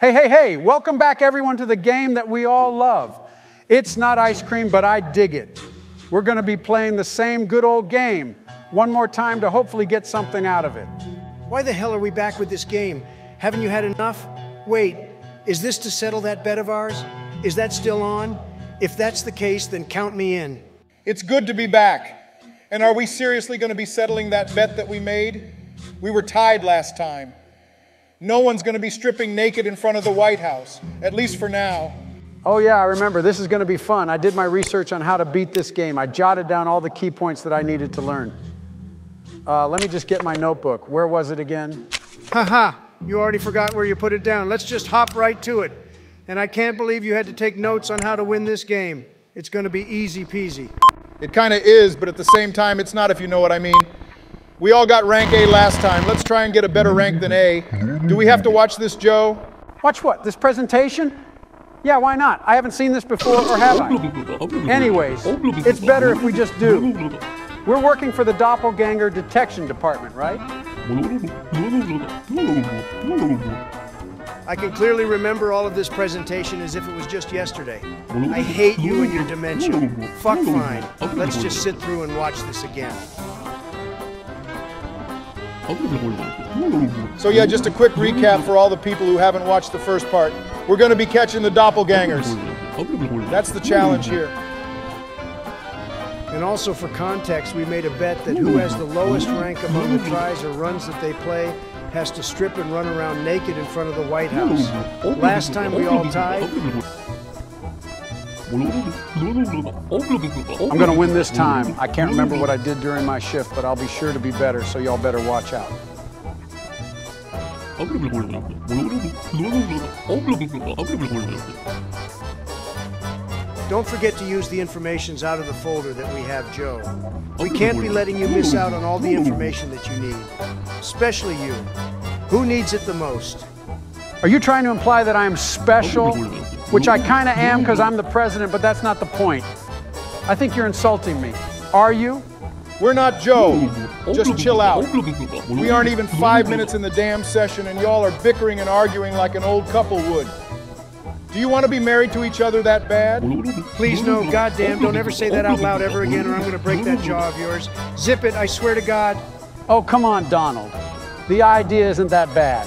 Hey, welcome back everyone to the game that we all love. It's not ice cream, but I dig it. We're gonna be playing the same good old game one more time to hopefully get something out of it. Why the hell are we back with this game? Haven't you had enough? Wait, is this to settle that bet of ours? Is that still on? If that's the case, then count me in. It's good to be back. And are we seriously gonna be settling that bet that we made? We were tied last time. No one's going to be stripping naked in front of the White House, at least for now. Oh yeah, I remember. This is going to be fun. I did my research on how to beat this game. I jotted down all the key points that I needed to learn. Let me just get my notebook. Where was it again? Haha, you already forgot where you put it down. Let's just hop right to it. And I can't believe you had to take notes on how to win this game. It's going to be easy peasy. It kind of is, but at the same time, it's not, if you know what I mean. We all got rank A last time. Let's try and get a better rank than A. Do we have to watch this, Joe? Watch what? This presentation? Yeah, why not? I haven't seen this before, or have I? Anyways, it's better if we just do. We're working for the Doppelganger Detection Department, right? I can clearly remember all of this presentation as if it was just yesterday. I hate you and your dementia. Fuck fine. Let's just sit through and watch this again. So yeah, just a quick recap for all the people who haven't watched the first part. We're going to be catching the doppelgangers. That's the challenge here. And also for context, we made a bet that who has the lowest rank among the tries or runs that they play has to strip and run around naked in front of the White House. Last time we all tied. I'm gonna win this time. I can't remember what I did during my shift, but I'll be sure to be better, so y'all better watch out. Don't forget to use the informations out of the folder that we have, Joe. We can't be letting you miss out on all the information that you need, especially you. Who needs it the most? Are you trying to imply that I am special? Which I kind of am because I'm the president, but that's not the point. I think you're insulting me. Are you? We're not, Joe. Just chill out. We aren't even 5 minutes in the damn session, and y'all are bickering and arguing like an old couple would. Do you want to be married to each other that bad? Please no, goddamn, don't ever say that out loud ever again, or I'm going to break that jaw of yours. Zip it, I swear to God. Oh, come on, Donald. The idea isn't that bad.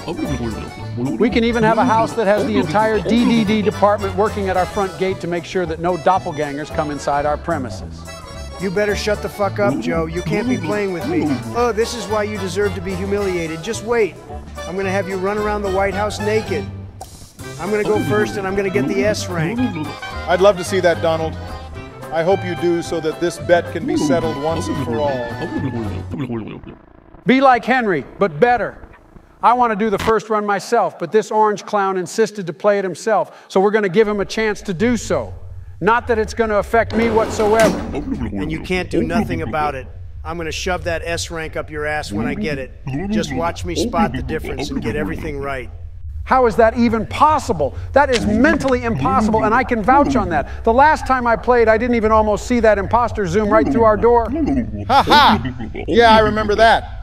We can even have a house that has the entire DDD department working at our front gate to make sure that no doppelgangers come inside our premises. You better shut the fuck up, Joe. You can't be playing with me. Oh, this is why you deserve to be humiliated. Just wait. I'm going to have you run around the White House naked. I'm going to go first, and I'm going to get the S rank. I'd love to see that, Donald. I hope you do, so that this bet can be settled once and for all. Be like Henry, but better. I want to do the first run myself, but this orange clown insisted to play it himself, so we're going to give him a chance to do so. Not that it's going to affect me whatsoever. And you can't do nothing about it. I'm going to shove that S rank up your ass when I get it. Just watch me spot the difference and get everything right. How is that even possible? That is mentally impossible, and I can vouch on that. The last time I played, I didn't even almost see that imposter zoom right through our door. Ha ha! Yeah, I remember that.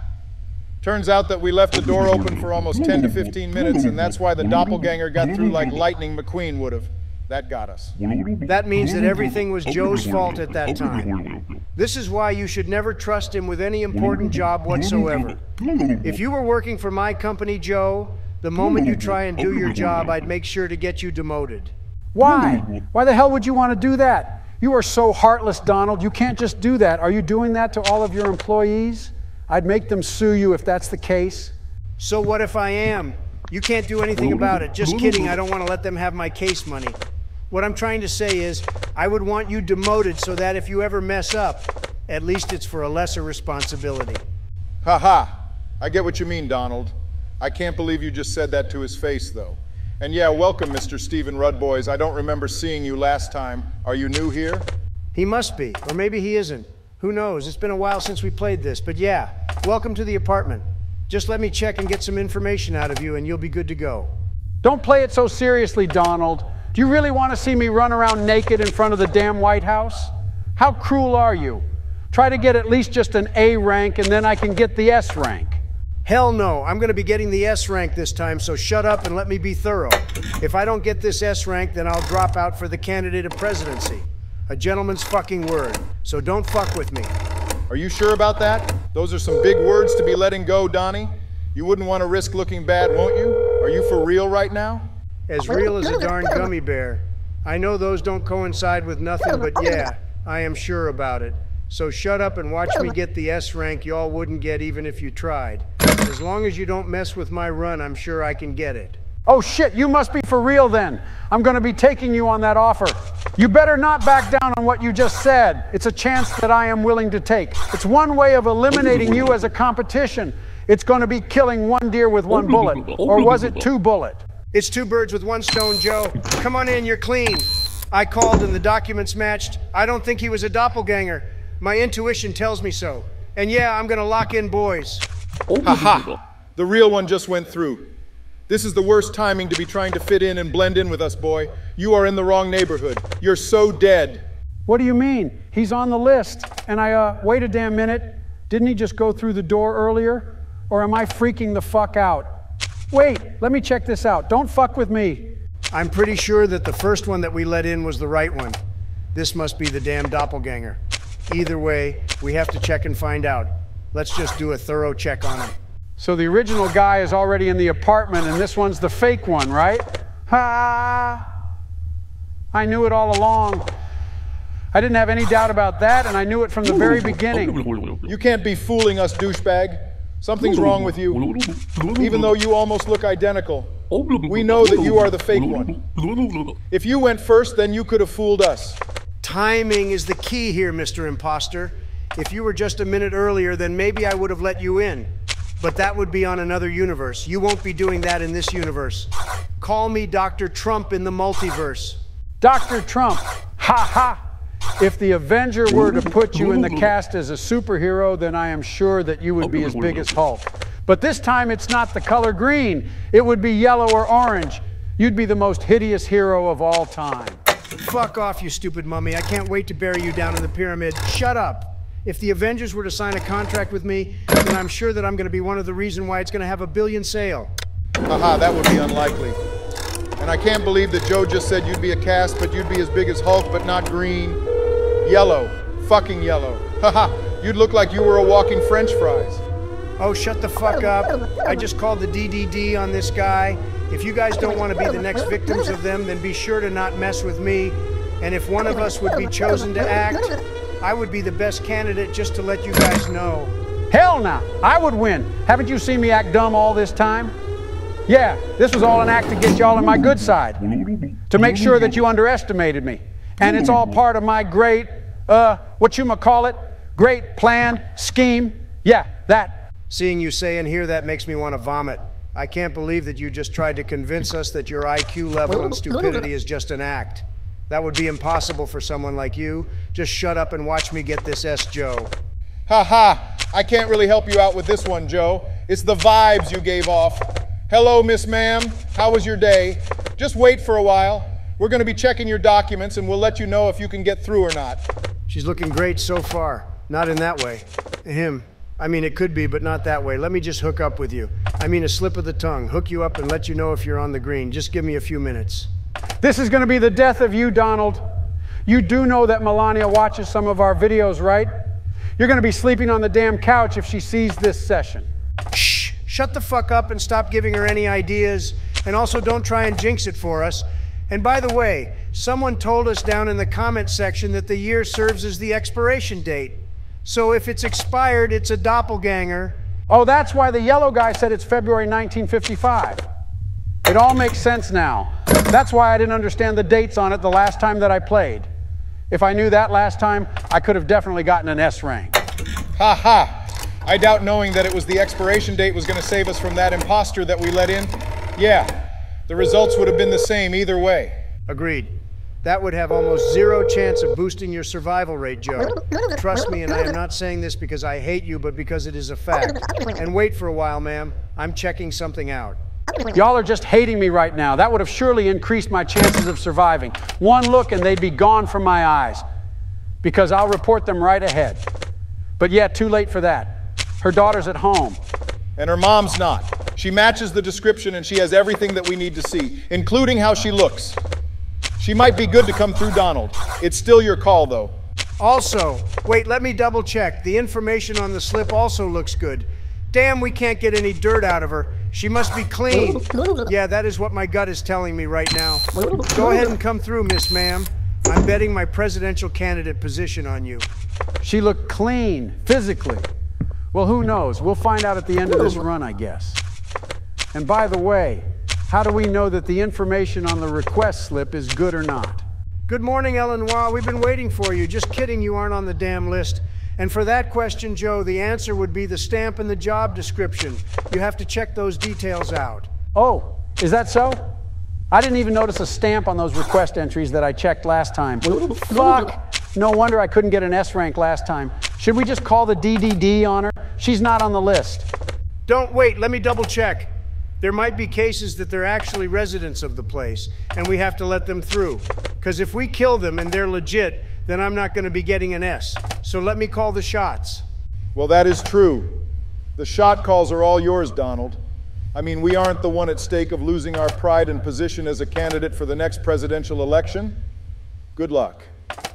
Turns out that we left the door open for almost 10 to 15 minutes, and that's why the doppelganger got through like Lightning McQueen would have. That got us. That means that everything was Joe's fault at that time. This is why you should never trust him with any important job whatsoever. If you were working for my company, Joe, the moment you try and do your job, I'd make sure to get you demoted. Why? Why the hell would you want to do that? You are so heartless, Donald. You can't just do that. Are you doing that to all of your employees? I'd make them sue you if that's the case. So what if I am? You can't do anything about it. Just kidding, I don't want to let them have my case money. What I'm trying to say is, I would want you demoted so that if you ever mess up, at least it's for a lesser responsibility. Ha ha, I get what you mean, Donald. I can't believe you just said that to his face, though. And yeah, welcome, Mr. Stephen Rudboys. I don't remember seeing you last time. Are you new here? He must be, or maybe he isn't. Who knows? It's been a while since we played this, but yeah, welcome to the apartment. Just let me check and get some information out of you and you'll be good to go. Don't play it so seriously, Donald. Do you really want to see me run around naked in front of the damn White House? How cruel are you? Try to get at least just an A rank and then I can get the S rank. Hell no, I'm gonna be getting the S rank this time, so shut up and let me be thorough. If I don't get this S rank, then I'll drop out for the candidate of presidency. A gentleman's fucking word, so don't fuck with me. Are you sure about that? Those are some big words to be letting go, Donnie. You wouldn't want to risk looking bad, won't you? Are you for real right now? As real as a darn gummy bear. I know those don't coincide with nothing, but yeah, I am sure about it. So shut up and watch me get the S rank y'all wouldn't get even if you tried. As long as you don't mess with my run, I'm sure I can get it. Oh shit, you must be for real then. I'm gonna be taking you on that offer. You better not back down on what you just said. It's a chance that I am willing to take. It's one way of eliminating you as a competition. It's gonna be killing one deer with one bullet. Or was it two bullet? It's two birds with one stone, Joe. Come on in, you're clean. I called and the documents matched. I don't think he was a doppelganger. My intuition tells me so. And yeah, I'm gonna lock in boys. Haha, the real one just went through. This is the worst timing to be trying to fit in and blend in with us, boy. You are in the wrong neighborhood. You're so dead. What do you mean? He's on the list. And I, wait a damn minute. Didn't he just go through the door earlier? Or am I freaking the fuck out? Wait, let me check this out. Don't fuck with me. I'm pretty sure that the first one that we let in was the right one. This must be the damn doppelganger. Either way, we have to check and find out. Let's just do a thorough check on him. So the original guy is already in the apartment and this one's the fake one, right? Ha! I knew it all along. I didn't have any doubt about that and I knew it from the very beginning. You can't be fooling us, douchebag. Something's wrong with you. Even though you almost look identical, we know that you are the fake one. If you went first, then you could have fooled us. Timing is the key here, Mr. Imposter. If you were just a minute earlier, then maybe I would have let you in. But that would be on another universe. You won't be doing that in this universe. Call me Dr. Trump in the multiverse. Dr. Trump, ha ha. If the Avenger were to put you in the cast as a superhero, then I am sure that you would be as big as Hulk. But this time it's not the color green. It would be yellow or orange. You'd be the most hideous hero of all time. Fuck off, you stupid mummy. I can't wait to bury you down in the pyramid. Shut up. If the Avengers were to sign a contract with me, then I'm sure that I'm going to be one of the reason why it's going to have a billion sale. Haha, that would be unlikely. And I can't believe that Joe just said you'd be a cast, but you'd be as big as Hulk, but not green. Yellow. Fucking yellow. Haha, you'd look like you were a walking French fries. Oh, shut the fuck up. I just called the DDD on this guy. If you guys don't want to be the next victims of them, then be sure to not mess with me. And if one of us would be chosen to act, I would be the best candidate, just to let you guys know. Hell nah, I would win. Haven't you seen me act dumb all this time? Yeah, this was all an act to get y'all on my good side. To make sure that you underestimated me. And it's all part of my great, great plan, scheme. Yeah, that. Seeing you say and hear that makes me want to vomit. I can't believe that you just tried to convince us that your IQ level and stupidity is just an act. That would be impossible for someone like you. Just shut up and watch me get this S, Joe. Ha ha, I can't really help you out with this one, Joe. It's the vibes you gave off. Hello, Miss Ma'am, how was your day? Just wait for a while. We're gonna be checking your documents and we'll let you know if you can get through or not. She's looking great so far. Not in that way. Him. I mean, it could be, but not that way. Let me just hook up with you. I mean, a slip of the tongue. Hook you up and let you know if you're on the green. Just give me a few minutes. This is going to be the death of you, Donald. You do know that Melania watches some of our videos, right? You're going to be sleeping on the damn couch if she sees this session. Shh! Shut the fuck up and stop giving her any ideas. And also don't try and jinx it for us. And by the way, someone told us down in the comment section that the year serves as the expiration date. So if it's expired, it's a doppelganger. Oh, that's why the yellow guy said it's February 1955. It all makes sense now. That's why I didn't understand the dates on it the last time that I played. If I knew that last time, I could have definitely gotten an S rank. Ha ha! I doubt knowing that it was the expiration date was going to save us from that imposter that we let in. Yeah, the results would have been the same either way. Agreed. That would have almost zero chance of boosting your survival rate, Joe. Trust me, and I am not saying this because I hate you, but because it is a fact. And wait for a while, ma'am. I'm checking something out. Y'all are just hating me right now. That would have surely increased my chances of surviving. One look and they'd be gone from my eyes because I'll report them right ahead. But yeah, too late for that. Her daughter's at home and her mom's not. She matches the description and she has everything that we need to see, including how she looks. She might be good to come through Donald. It's still your call, though. Also, wait, let me double check. The information on the slip also looks good. Damn, we can't get any dirt out of her. She must be clean. Yeah, that is what my gut is telling me right now. Go ahead and come through, Miss Ma'am. I'm betting my presidential candidate position on you. She looked clean, physically. Well, who knows? We'll find out at the end of this run, I guess. And by the way, how do we know that the information on the request slip is good or not? Good morning, Eleanor. We've been waiting for you. Just kidding, you aren't on the damn list. And for that question, Joe, the answer would be the stamp and the job description. You have to check those details out. Oh, is that so? I didn't even notice a stamp on those request entries that I checked last time. Fuck! No wonder I couldn't get an S rank last time. Should we just call the DDD on her? She's not on the list. Don't wait, let me double check. There might be cases that they're actually residents of the place, and we have to let them through. Because if we kill them and they're legit, then I'm not going to be getting an S. So let me call the shots. Well, that is true. The shot calls are all yours, Donald. I mean, we aren't the one at stake of losing our pride and position as a candidate for the next presidential election. Good luck.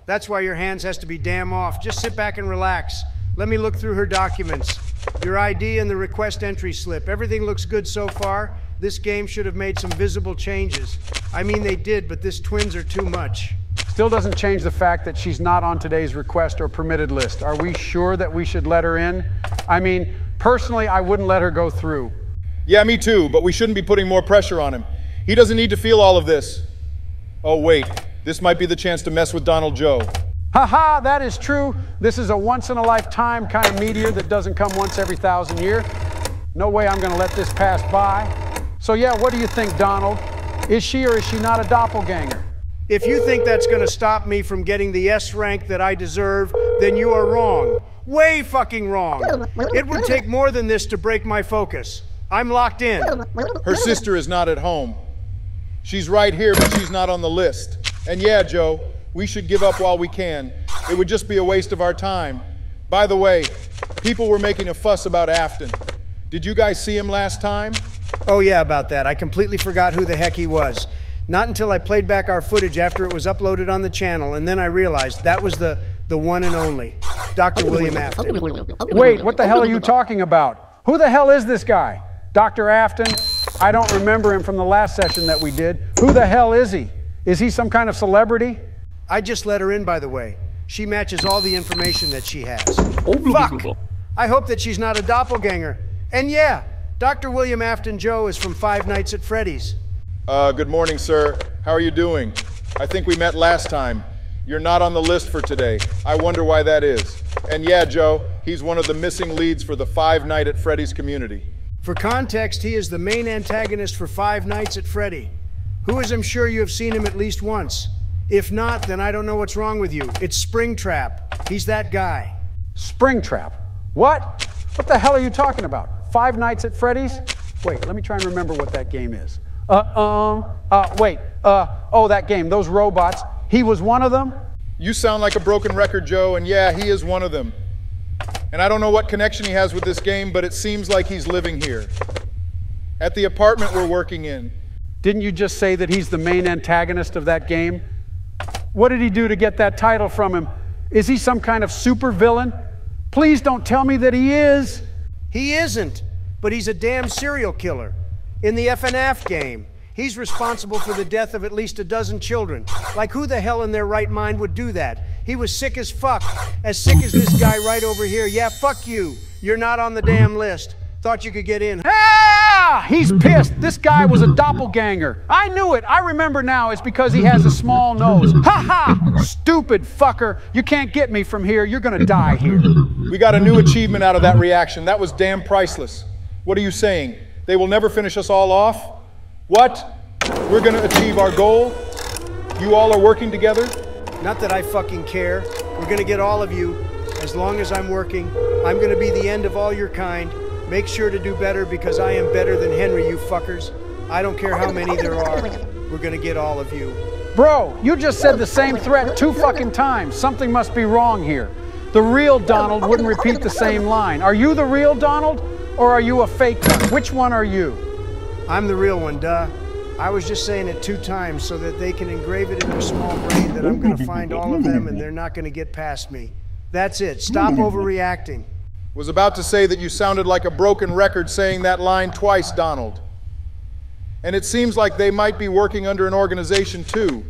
That's why your hands has to be damn off. Just sit back and relax. Let me look through her documents. Your ID and the request entry slip. Everything looks good so far. This game should have made some visible changes. I mean, they did, but this twins are too much. Still doesn't change the fact that she's not on today's request or permitted list. Are we sure that we should let her in? I mean, personally, I wouldn't let her go through. Yeah, me too, but we shouldn't be putting more pressure on him. He doesn't need to feel all of this. Oh, wait, this might be the chance to mess with Donald Joe. Haha, that is true. This is a once-in-a-lifetime kind of meteor that doesn't come once every 1,000 years. No way I'm gonna let this pass by. So yeah, what do you think, Donald? Is she or is she not a doppelganger? If you think that's going to stop me from getting the S rank that I deserve, then you are wrong. Way fucking wrong. It would take more than this to break my focus. I'm locked in. Her sister is not at home. She's right here, but she's not on the list. And yeah, Joe, we should give up while we can. It would just be a waste of our time. By the way, people were making a fuss about Afton. Did you guys see him last time? Oh yeah, about that. I completely forgot who the heck he was. Not until I played back our footage after it was uploaded on the channel, and then I realized that was the one and only, Dr. William Afton. Wait, what the hell are you talking about? Who the hell is this guy? Dr. Afton? I don't remember him from the last session that we did. Who the hell is he? Is he some kind of celebrity? I just let her in, by the way. She matches all the information that she has. Fuck! I hope that she's not a doppelganger. And yeah, Dr. William Afton Joe is from Five Nights at Freddy's. Good morning, sir. How are you doing? I think we met last time. You're not on the list for today. I wonder why that is. And yeah, Joe, he's one of the missing leads for the Five Nights at Freddy's community. For context, he is the main antagonist for Five Nights at Freddy, who is, I'm sure you have seen him at least once. If not, then I don't know what's wrong with you. It's Springtrap. He's that guy. Springtrap? What? What the hell are you talking about? Five Nights at Freddy's? Wait, let me try and remember what that game is. Oh, that game, those robots. He was one of them? You sound like a broken record, Joe, and yeah, he is one of them. And I don't know what connection he has with this game, but it seems like he's living here. At the apartment we're working in. Didn't you just say that he's the main antagonist of that game? What did he do to get that title from him? Is he some kind of supervillain? Please don't tell me that he is. He isn't, but he's a damn serial killer. In the FNAF game, he's responsible for the death of at least a dozen children. Like, who the hell in their right mind would do that? He was sick as fuck. As sick as this guy right over here. Yeah, fuck you. You're not on the damn list. Thought you could get in. Ah! He's pissed. This guy was a doppelganger. I knew it. I remember now. It's because he has a small nose. Ha ha! Stupid fucker. You can't get me from here. You're gonna die here. We got a new achievement out of that reaction. That was damn priceless. What are you saying? They will never finish us all off. What? We're going to achieve our goal? You all are working together? Not that I fucking care. We're going to get all of you. As long as I'm working, I'm going to be the end of all your kind. Make sure to do better because I am better than Henry, you fuckers. I don't care how many there are. We're going to get all of you. Bro, you just said the same threat 2 fucking times. Something must be wrong here. The real Donald wouldn't repeat the same line. Are you the real Donald? or are you a fake cunt? Which one are you? I'm the real one, duh. I was just saying it 2 times so that they can engrave it in their small brain that I'm going to find all of them and they're not going to get past me. That's it. Stop overreacting. Was about to say that you sounded like a broken record saying that line twice, Donald. And it seems like they might be working under an organization, too.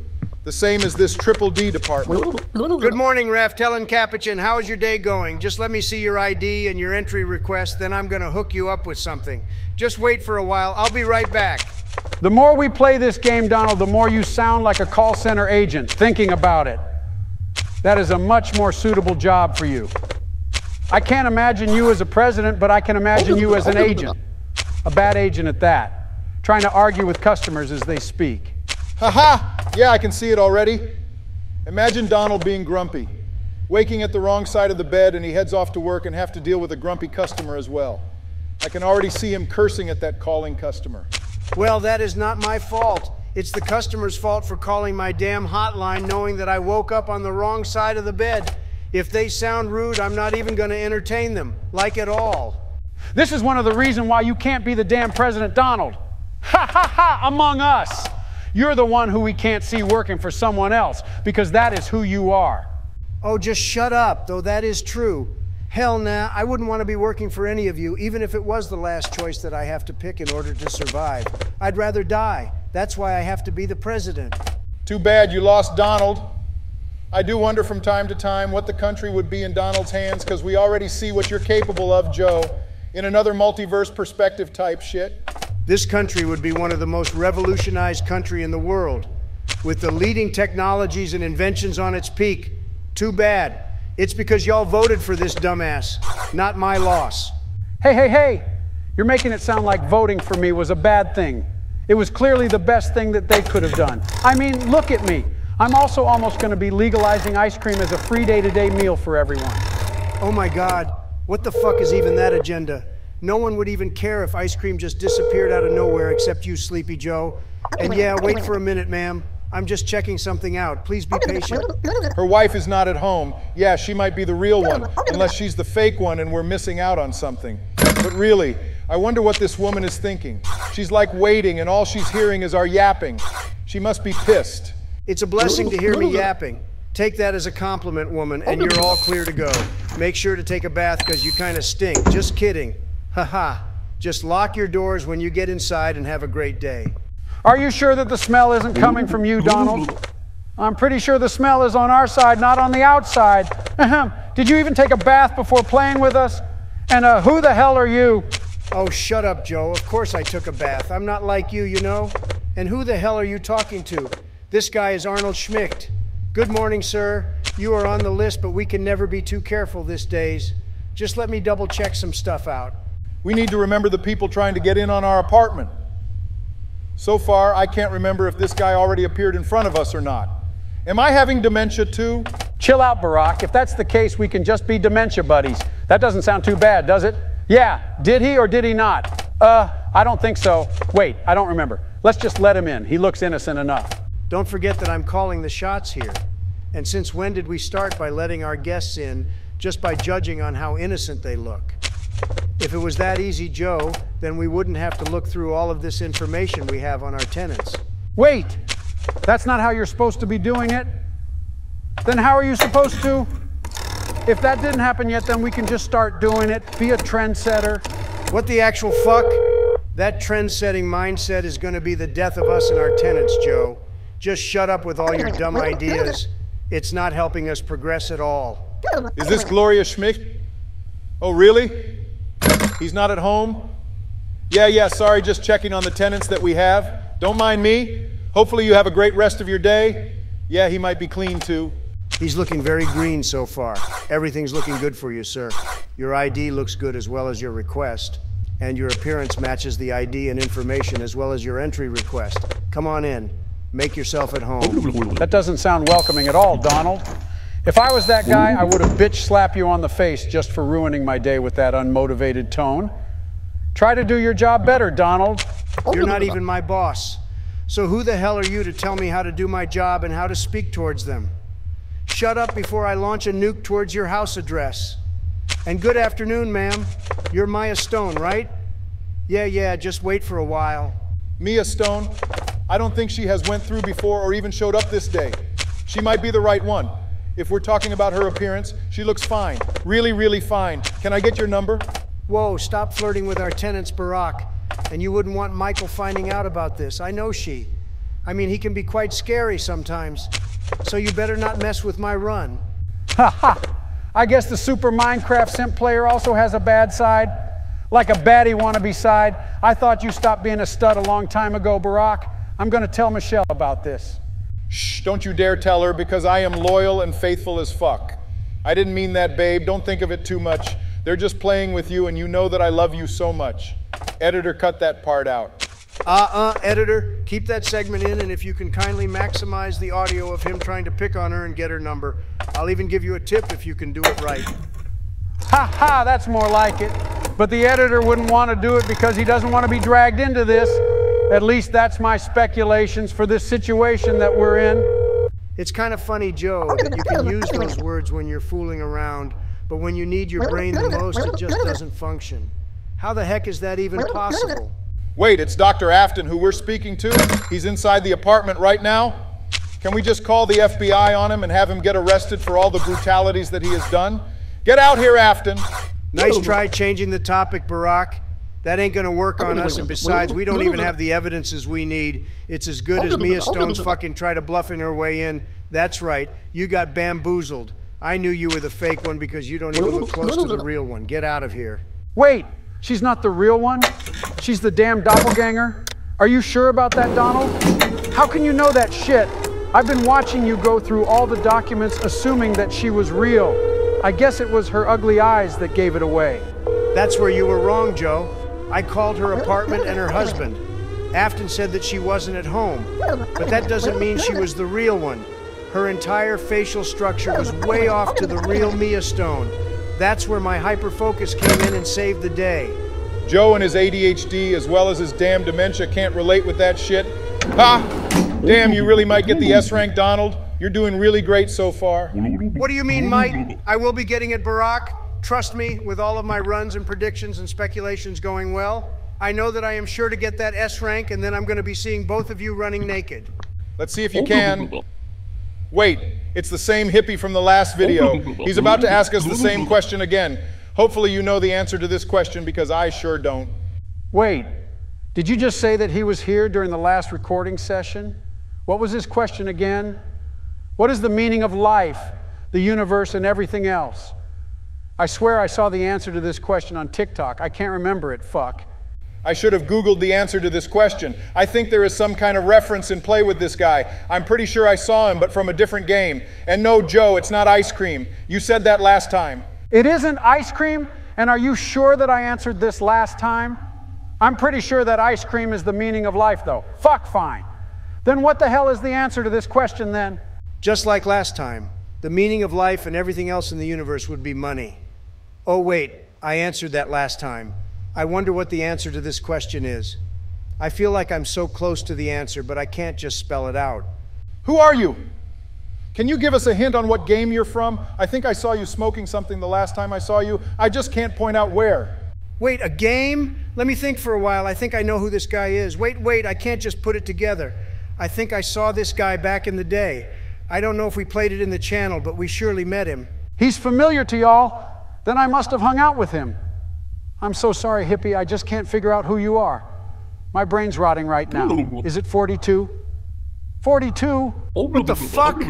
The same as this Triple D department. Good morning, Ref. Tellen Capuchin, how is your day going? Just let me see your ID and your entry request, then I'm going to hook you up with something. Just wait for a while. I'll be right back. The more we play this game, Donald, the more you sound like a call center agent thinking about it. That is a much more suitable job for you. I can't imagine you as a president, but I can imagine you as an agent. A bad agent at that. Trying to argue with customers as they speak. Haha! Yeah, I can see it already. Imagine Donald being grumpy. Waking at the wrong side of the bed and he heads off to work and have to deal with a grumpy customer as well. I can already see him cursing at that calling customer. Well, that is not my fault. It's the customer's fault for calling my damn hotline knowing that I woke up on the wrong side of the bed. If they sound rude, I'm not even going to entertain them. Like at all. This is one of the reasons why you can't be the damn President Donald. Ha ha ha! Among Us! You're the one who we can't see working for someone else, because that is who you are. Oh, just shut up, though that is true. Hell nah, I wouldn't want to be working for any of you, even if it was the last choice that I have to pick in order to survive. I'd rather die. That's why I have to be the president. Too bad you lost Donald. I do wonder from time to time what the country would be in Donald's hands, because we already see what you're capable of, Joe, in another multiverse perspective type shit. This country would be one of the most revolutionized country in the world, with the leading technologies and inventions on its peak. Too bad. It's because y'all voted for this dumbass, not my loss. Hey, hey, hey! You're making it sound like voting for me was a bad thing. It was clearly the best thing that they could have done. I mean, look at me. I'm also almost going to be legalizing ice cream as a free day-to-day meal for everyone. Oh my God. What the fuck is even that agenda? No one would even care if ice cream just disappeared out of nowhere except you, Sleepy Joe. And yeah, wait for a minute, ma'am. I'm just checking something out. Please be patient. Her wife is not at home. Yeah, she might be the real one, unless she's the fake one and we're missing out on something. But really, I wonder what this woman is thinking. She's like waiting and all she's hearing is our yapping. She must be pissed. It's a blessing to hear me yapping. Take that as a compliment, woman, and you're all clear to go. Make sure to take a bath because you kind of stink. Just kidding. Haha, just lock your doors when you get inside and have a great day. Are you sure that the smell isn't coming from you, Donald? I'm pretty sure the smell is on our side, not on the outside. Did you even take a bath before playing with us? And who the hell are you? Oh, shut up, Joe. Of course I took a bath. I'm not like you, you know. And who the hell are you talking to? This guy is Arnold Schmidt. Good morning, sir. You are on the list, but we can never be too careful these days. Just let me double check some stuff out. We need to remember the people trying to get in on our apartment. So far, I can't remember if this guy already appeared in front of us or not. Am I having dementia too? Chill out, Barack. If that's the case, we can just be dementia buddies. That doesn't sound too bad, does it? Yeah, did he or did he not? I don't think so. Wait, I don't remember. Let's just let him in. He looks innocent enough. Don't forget that I'm calling the shots here. And since when did we start by letting our guests in just by judging on how innocent they look? If it was that easy, Joe, then we wouldn't have to look through all of this information we have on our tenants. Wait! That's not how you're supposed to be doing it. Then how are you supposed to? If that didn't happen yet, then we can just start doing it. Be a trendsetter. What the actual fuck? That trend-setting mindset is going to be the death of us and our tenants, Joe. Just shut up with all your dumb ideas. It's not helping us progress at all. Is this Gloria Schmidt? Oh, really? He's not at home? Yeah, sorry, just checking on the tenants that we have. Don't mind me. Hopefully you have a great rest of your day. Yeah, he might be clean too. He's looking very green so far. Everything's looking good for you, sir. Your ID looks good as well as your request. And your appearance matches the ID and information as well as your entry request. Come on in. Make yourself at home. That doesn't sound welcoming at all, Donald. If I was that guy, I would have bitch slapped you on the face just for ruining my day with that unmotivated tone. Try to do your job better, Donald. You're not even my boss. So who the hell are you to tell me how to do my job and how to speak towards them? Shut up before I launch a nuke towards your house address. And good afternoon, ma'am. You're Maya Stone, right? Yeah, just wait for a while. Mia Stone, I don't think she has went through before or even showed up this day. She might be the right one. If we're talking about her appearance, she looks fine. Really, really fine. Can I get your number? Whoa, stop flirting with our tenants, Barack. And you wouldn't want Michael finding out about this. I know she. I mean, he can be quite scary sometimes. So you better not mess with my run. Ha ha! I guess the super Minecraft simp player also has a bad side. Like a baddie wannabe side. I thought you stopped being a stud a long time ago, Barack. I'm gonna tell Michelle about this. Shh, don't you dare tell her, because I am loyal and faithful as fuck. I didn't mean that, babe. Don't think of it too much. They're just playing with you, and you know that I love you so much. Editor, cut that part out. Editor, keep that segment in, and if you can kindly maximize the audio of him trying to pick on her and get her number. I'll even give you a tip if you can do it right. Ha ha, that's more like it. But the editor wouldn't want to do it because he doesn't want to be dragged into this. At least that's my speculations for this situation that we're in. It's kind of funny, Joe, that you can use those words when you're fooling around. But when you need your brain the most, it just doesn't function. How the heck is that even possible? Wait, it's Dr. Afton who we're speaking to. He's inside the apartment right now. Can we just call the FBI on him and have him get arrested for all the brutalities that he has done? Get out here, Afton. Nice try changing the topic, Barack. That ain't gonna work on us, and besides, we don't even have the evidences we need. It's as good as Mia Stone's fucking try to bluffing her way in. That's right, you got bamboozled. I knew you were the fake one because you don't even look close to the real one. Get out of here. Wait, she's not the real one? She's the damn doppelganger? Are you sure about that, Donald? How can you know that shit? I've been watching you go through all the documents assuming that she was real. I guess it was her ugly eyes that gave it away. That's where you were wrong, Joe. I called her apartment and her husband. Afton said that she wasn't at home, but that doesn't mean she was the real one. Her entire facial structure was way off to the real Mia Stone. That's where my hyperfocus came in and saved the day. Joe and his ADHD, as well as his damn dementia, can't relate with that shit. Ha! Damn, you really might get the S rank, Donald. You're doing really great so far. What do you mean, Mike? I will be getting it, Barack. Trust me, with all of my runs and predictions and speculations going well, I know that I am sure to get that S rank, and then I'm going to be seeing both of you running naked. Let's see if you can. Wait, it's the same hippie from the last video. He's about to ask us the same question again. Hopefully you know the answer to this question, because I sure don't. Wait, did you just say that he was here during the last recording session? What was his question again? What is the meaning of life, the universe, and everything else? I swear I saw the answer to this question on TikTok. I can't remember it, fuck. I should have Googled the answer to this question. I think there is some kind of reference in play with this guy. I'm pretty sure I saw him, but from a different game. And no, Joe, it's not ice cream. You said that last time. It isn't ice cream? And are you sure that I answered this last time? I'm pretty sure that ice cream is the meaning of life, though. Fuck fine. Then what the hell is the answer to this question, then? Just like last time, the meaning of life and everything else in the universe would be money. Oh, wait, I answered that last time. I wonder what the answer to this question is. I feel like I'm so close to the answer, but I can't just spell it out. Who are you? Can you give us a hint on what game you're from? I think I saw you smoking something the last time I saw you. I just can't point out where. Wait, a game? Let me think for a while. I think I know who this guy is. Wait, I can't just put it together. I think I saw this guy back in the day. I don't know if we played it in the channel, but we surely met him. He's familiar to y'all. Then I must have hung out with him. I'm so sorry, hippie, I just can't figure out who you are. My brain's rotting right now. Is it 42? 42? What the fuck?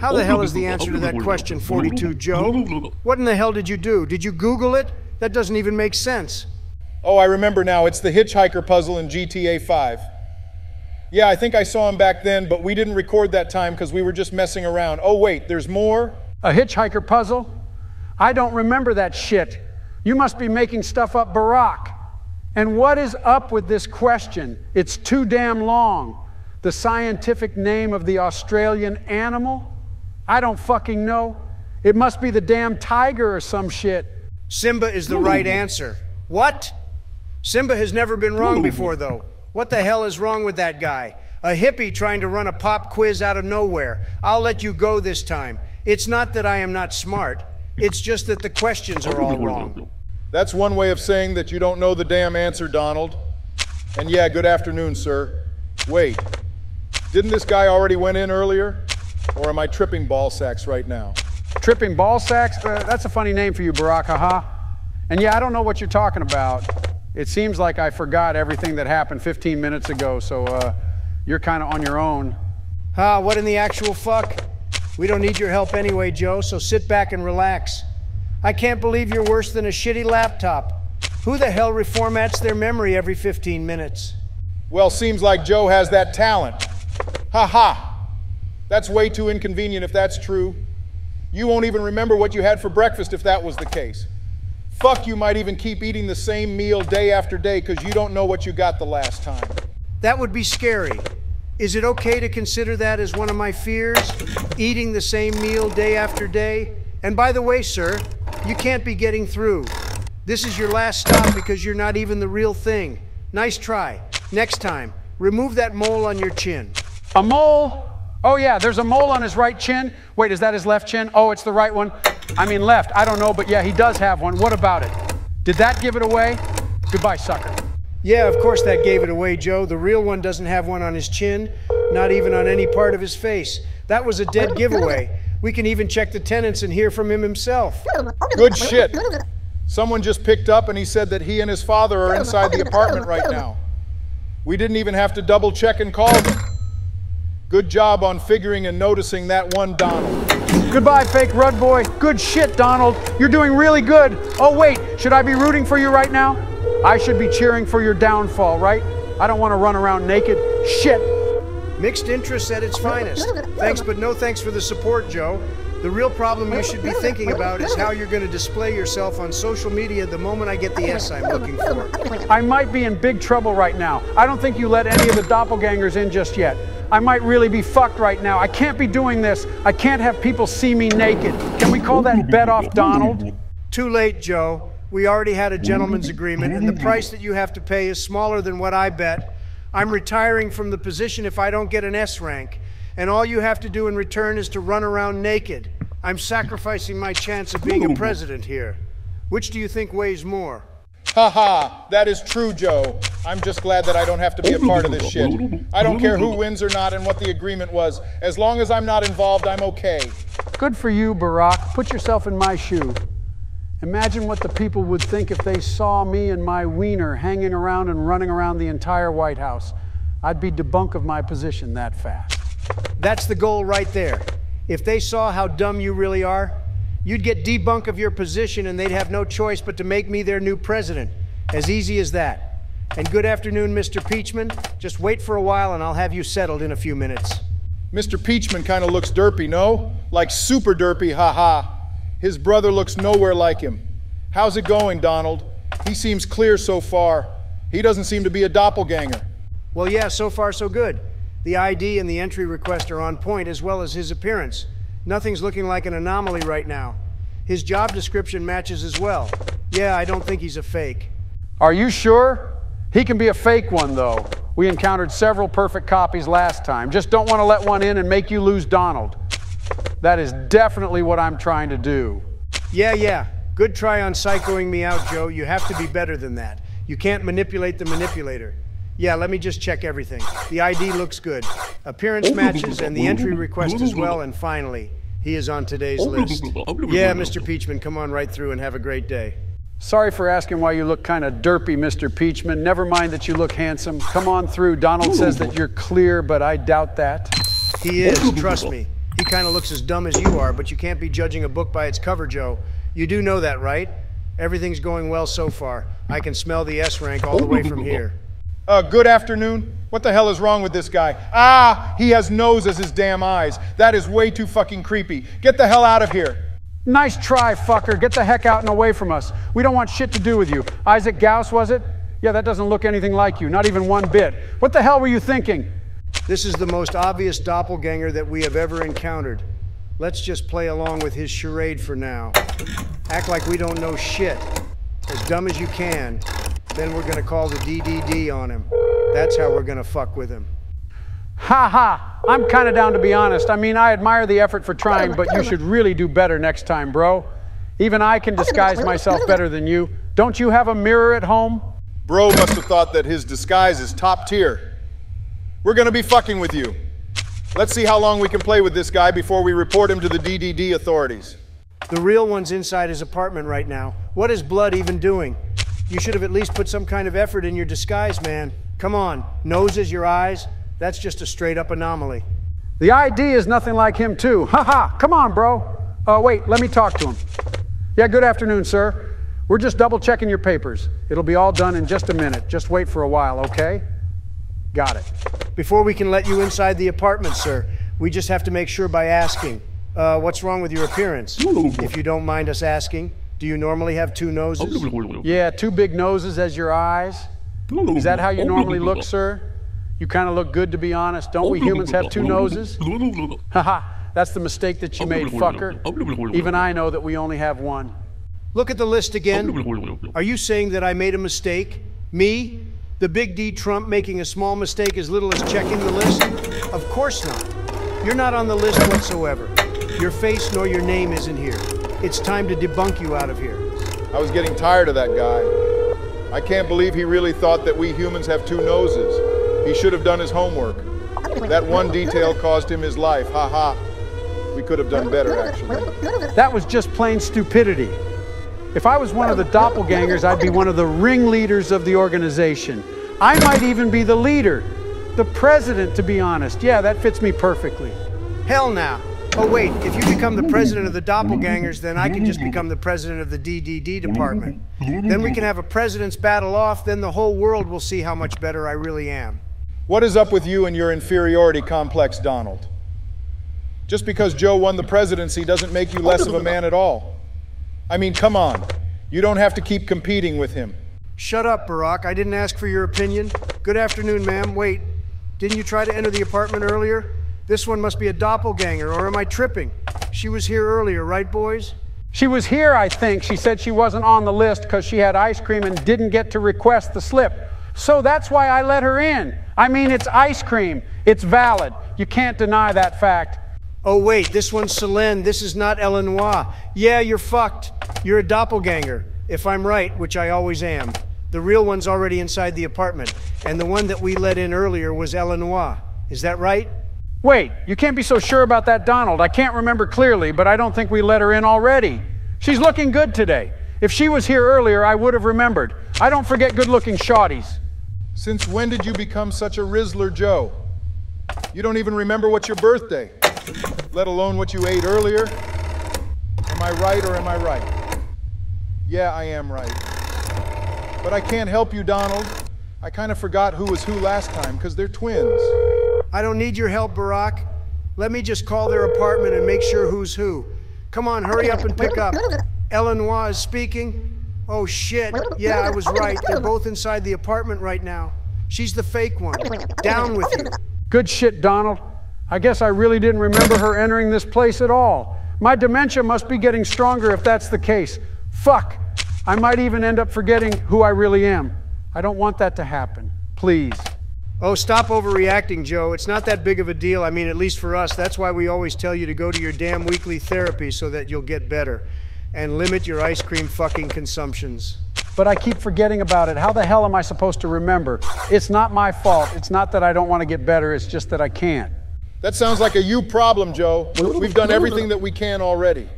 How the hell is the answer to that question, 42, Joe? What in the hell did you do? Did you Google it? That doesn't even make sense. Oh, I remember now. It's the hitchhiker puzzle in GTA 5. Yeah, I think I saw him back then, but we didn't record that time because we were just messing around. Oh, wait, there's more? A hitchhiker puzzle? I don't remember that shit. You must be making stuff up, Barack. And what is up with this question? It's too damn long. The scientific name of the Australian animal? I don't fucking know. It must be the damn tiger or some shit. Simba is the right answer. What? Simba has never been wrong before, though. What the hell is wrong with that guy? A hippie trying to run a pop quiz out of nowhere. I'll let you go this time. It's not that I am not smart. It's just that the questions are all wrong. That's one way of saying that you don't know the damn answer, Donald. And yeah, good afternoon, sir. Wait, didn't this guy already went in earlier? Or am I tripping ball sacks right now? Tripping ball sacks? That's a funny name for you, Barack, haha. And yeah, I don't know what you're talking about. It seems like I forgot everything that happened 15 minutes ago, so you're kind of on your own. What in the actual fuck? We don't need your help anyway, Joe, so sit back and relax. I can't believe you're worse than a shitty laptop. Who the hell reformats their memory every 15 minutes? Well, seems like Joe has that talent. Ha ha! That's way too inconvenient if that's true. You won't even remember what you had for breakfast if that was the case. Fuck, you might even keep eating the same meal day after day because you don't know what you got the last time. That would be scary. Is it okay to consider that as one of my fears? Eating the same meal day after day? And by the way, sir, you can't be getting through. This is your last stop because you're not even the real thing. Nice try. Next time, remove that mole on your chin. A mole? Oh yeah, there's a mole on his right chin. Wait, is that his left chin? Oh, it's the right one. I mean left, I don't know, but yeah, he does have one. What about it? Did that give it away? Goodbye, sucker. Yeah, of course that gave it away, Joe. The real one doesn't have one on his chin, not even on any part of his face. That was a dead giveaway. We can even check the tenants and hear from him himself. Good shit. Someone just picked up and he said that he and his father are inside the apartment right now. We didn't even have to double check and call them. Good job on figuring and noticing that one, Donald. Goodbye, fake Rudboy. Good shit, Donald. You're doing really good. Oh wait, should I be rooting for you right now? I should be cheering for your downfall, right? I don't want to run around naked. Shit. Mixed interests at its finest. Thanks, but no thanks for the support, Joe. The real problem you should be thinking about is how you're going to display yourself on social media the moment I get the S I'm looking for. I might be in big trouble right now. I don't think you let any of the doppelgangers in just yet. I might really be fucked right now. I can't be doing this. I can't have people see me naked. Can we call that bet off, Donald? Too late, Joe. We already had a gentleman's agreement, and the price that you have to pay is smaller than what I bet. I'm retiring from the position if I don't get an S rank, and all you have to do in return is to run around naked. I'm sacrificing my chance of being a president here. Which do you think weighs more? Ha ha, that is true, Joe. I'm just glad that I don't have to be a part of this shit. I don't care who wins or not and what the agreement was. As long as I'm not involved, I'm okay. Good for you, Barack. Put yourself in my shoe. Imagine what the people would think if they saw me and my wiener hanging around and running around the entire White House. I'd be debunked of my position that fast. That's the goal right there. If they saw how dumb you really are, you'd get debunked of your position and they'd have no choice but to make me their new president. As easy as that. And good afternoon, Mr. Peachman. Just wait for a while and I'll have you settled in a few minutes. Mr. Peachman kind of looks derpy, no? Like super derpy, haha. His brother looks nowhere like him. How's it going, Donald? He seems clear so far. He doesn't seem to be a doppelganger. Well, yeah, so far so good. The ID and the entry request are on point, as well as his appearance. Nothing's looking like an anomaly right now. His job description matches as well. Yeah, I don't think he's a fake. Are you sure? He can be a fake one, though. We encountered several perfect copies last time. Just don't want to let one in and make you lose Donald. That is definitely what I'm trying to do. Yeah. Good try on psychoing me out, Joe. You have to be better than that. You can't manipulate the manipulator. Yeah, let me just check everything. The ID looks good. Appearance matches and the entry request as well. And finally, he is on today's list. Yeah, Mr. Peachman, come on right through and have a great day. Sorry for asking why you look kind of derpy, Mr. Peachman. Never mind that you look handsome. Come on through. Donald says that you're clear, but I doubt that. He is, trust me. He kind of looks as dumb as you are, but you can't be judging a book by its cover, Joe. You do know that, right? Everything's going well so far. I can smell the S rank all the way from here. Good afternoon. What the hell is wrong with this guy? Ah, he has nose as his damn eyes. That is way too fucking creepy. Get the hell out of here. Nice try, fucker. Get the heck out and away from us. We don't want shit to do with you. Isaac Gauss, was it? Yeah, that doesn't look anything like you. Not even one bit. What the hell were you thinking? This is the most obvious doppelganger that we have ever encountered. Let's just play along with his charade for now. Act like we don't know shit. As dumb as you can. Then we're going to call the DDD on him. That's how we're going to fuck with him. Ha ha! I'm kind of down, to be honest. I mean, I admire the effort for trying, but you should really do better next time, bro. Even I can disguise myself better than you. Don't you have a mirror at home? Bro must have thought that his disguise is top tier. We're gonna be fucking with you. Let's see how long we can play with this guy before we report him to the DDD authorities. The real one's inside his apartment right now. What is blood even doing? You should have at least put some kind of effort in your disguise, man. Come on, noses, your eyes, that's just a straight up anomaly. The ID is nothing like him too. Haha, come on, bro. Wait, let me talk to him. Yeah, good afternoon, sir. We're just double checking your papers. It'll be all done in just a minute. Just wait for a while, okay? Got it. Before we can let you inside the apartment, sir, we just have to make sure by asking, what's wrong with your appearance? If you don't mind us asking, do you normally have two noses? Yeah, two big noses as your eyes. Is that how you normally look, sir? You kind of look good, to be honest. Don't we humans have two noses? Haha, that's the mistake that you made, fucker. Even I know that we only have one. Look at the list again. Are you saying that I made a mistake? Me? The big D Trump making a small mistake as little as checking the list? Of course not. You're not on the list whatsoever. Your face nor your name isn't here. It's time to debunk you out of here. I was getting tired of that guy. I can't believe he really thought that we humans have two noses. He should have done his homework. That one detail cost him his life, haha. We could have done better, actually. That was just plain stupidity. If I was one of the doppelgangers, I'd be one of the ringleaders of the organization. I might even be the leader, the president, to be honest. Yeah, that fits me perfectly. Hell now. Oh wait, if you become the president of the doppelgangers, then I can just become the president of the DDD department. Then we can have a president's battle off, then the whole world will see how much better I really am. What is up with you and your inferiority complex, Donald? Just because Joe won the presidency doesn't make you less of a man at all. I mean, come on. You don't have to keep competing with him. Shut up, Barack. I didn't ask for your opinion. Good afternoon, ma'am. Wait, didn't you try to enter the apartment earlier? This one must be a doppelganger, or am I tripping? She was here earlier, right, boys? She was here, I think. She said she wasn't on the list because she had ice cream and didn't get to request the slip. So that's why I let her in. I mean, it's ice cream. It's valid. You can't deny that fact. Oh wait, this one's Céline, this is not Eleanor. Yeah, you're fucked. You're a doppelganger, if I'm right, which I always am. The real one's already inside the apartment, and the one that we let in earlier was Eleanor. Is that right? Wait, you can't be so sure about that, Donald. I can't remember clearly, but I don't think we let her in already. She's looking good today. If she was here earlier, I would have remembered. I don't forget good-looking shawties. Since when did you become such a Rizzler, Joe? You don't even remember what's your birthday, let alone what you ate earlier. Am I right or am I right? Yeah, I am right. But I can't help you, Donald. I kind of forgot who was who last time, because they're twins. I don't need your help, Barack. Let me just call their apartment and make sure who's who. Come on, hurry up and pick up. Eleanor is speaking. Oh shit, yeah, I was right. They're both inside the apartment right now. She's the fake one. Down with you. Good shit, Donald. I guess I really didn't remember her entering this place at all. My dementia must be getting stronger if that's the case. Fuck, I might even end up forgetting who I really am. I don't want that to happen, please. Oh, stop overreacting, Joe. It's not that big of a deal. I mean, at least for us. That's why we always tell you to go to your damn weekly therapy so that you'll get better. And limit your ice cream fucking consumptions. But I keep forgetting about it. How the hell am I supposed to remember? It's not my fault. It's not that I don't want to get better. It's just that I can't. That sounds like a you problem, Joe. We've done everything that we can already.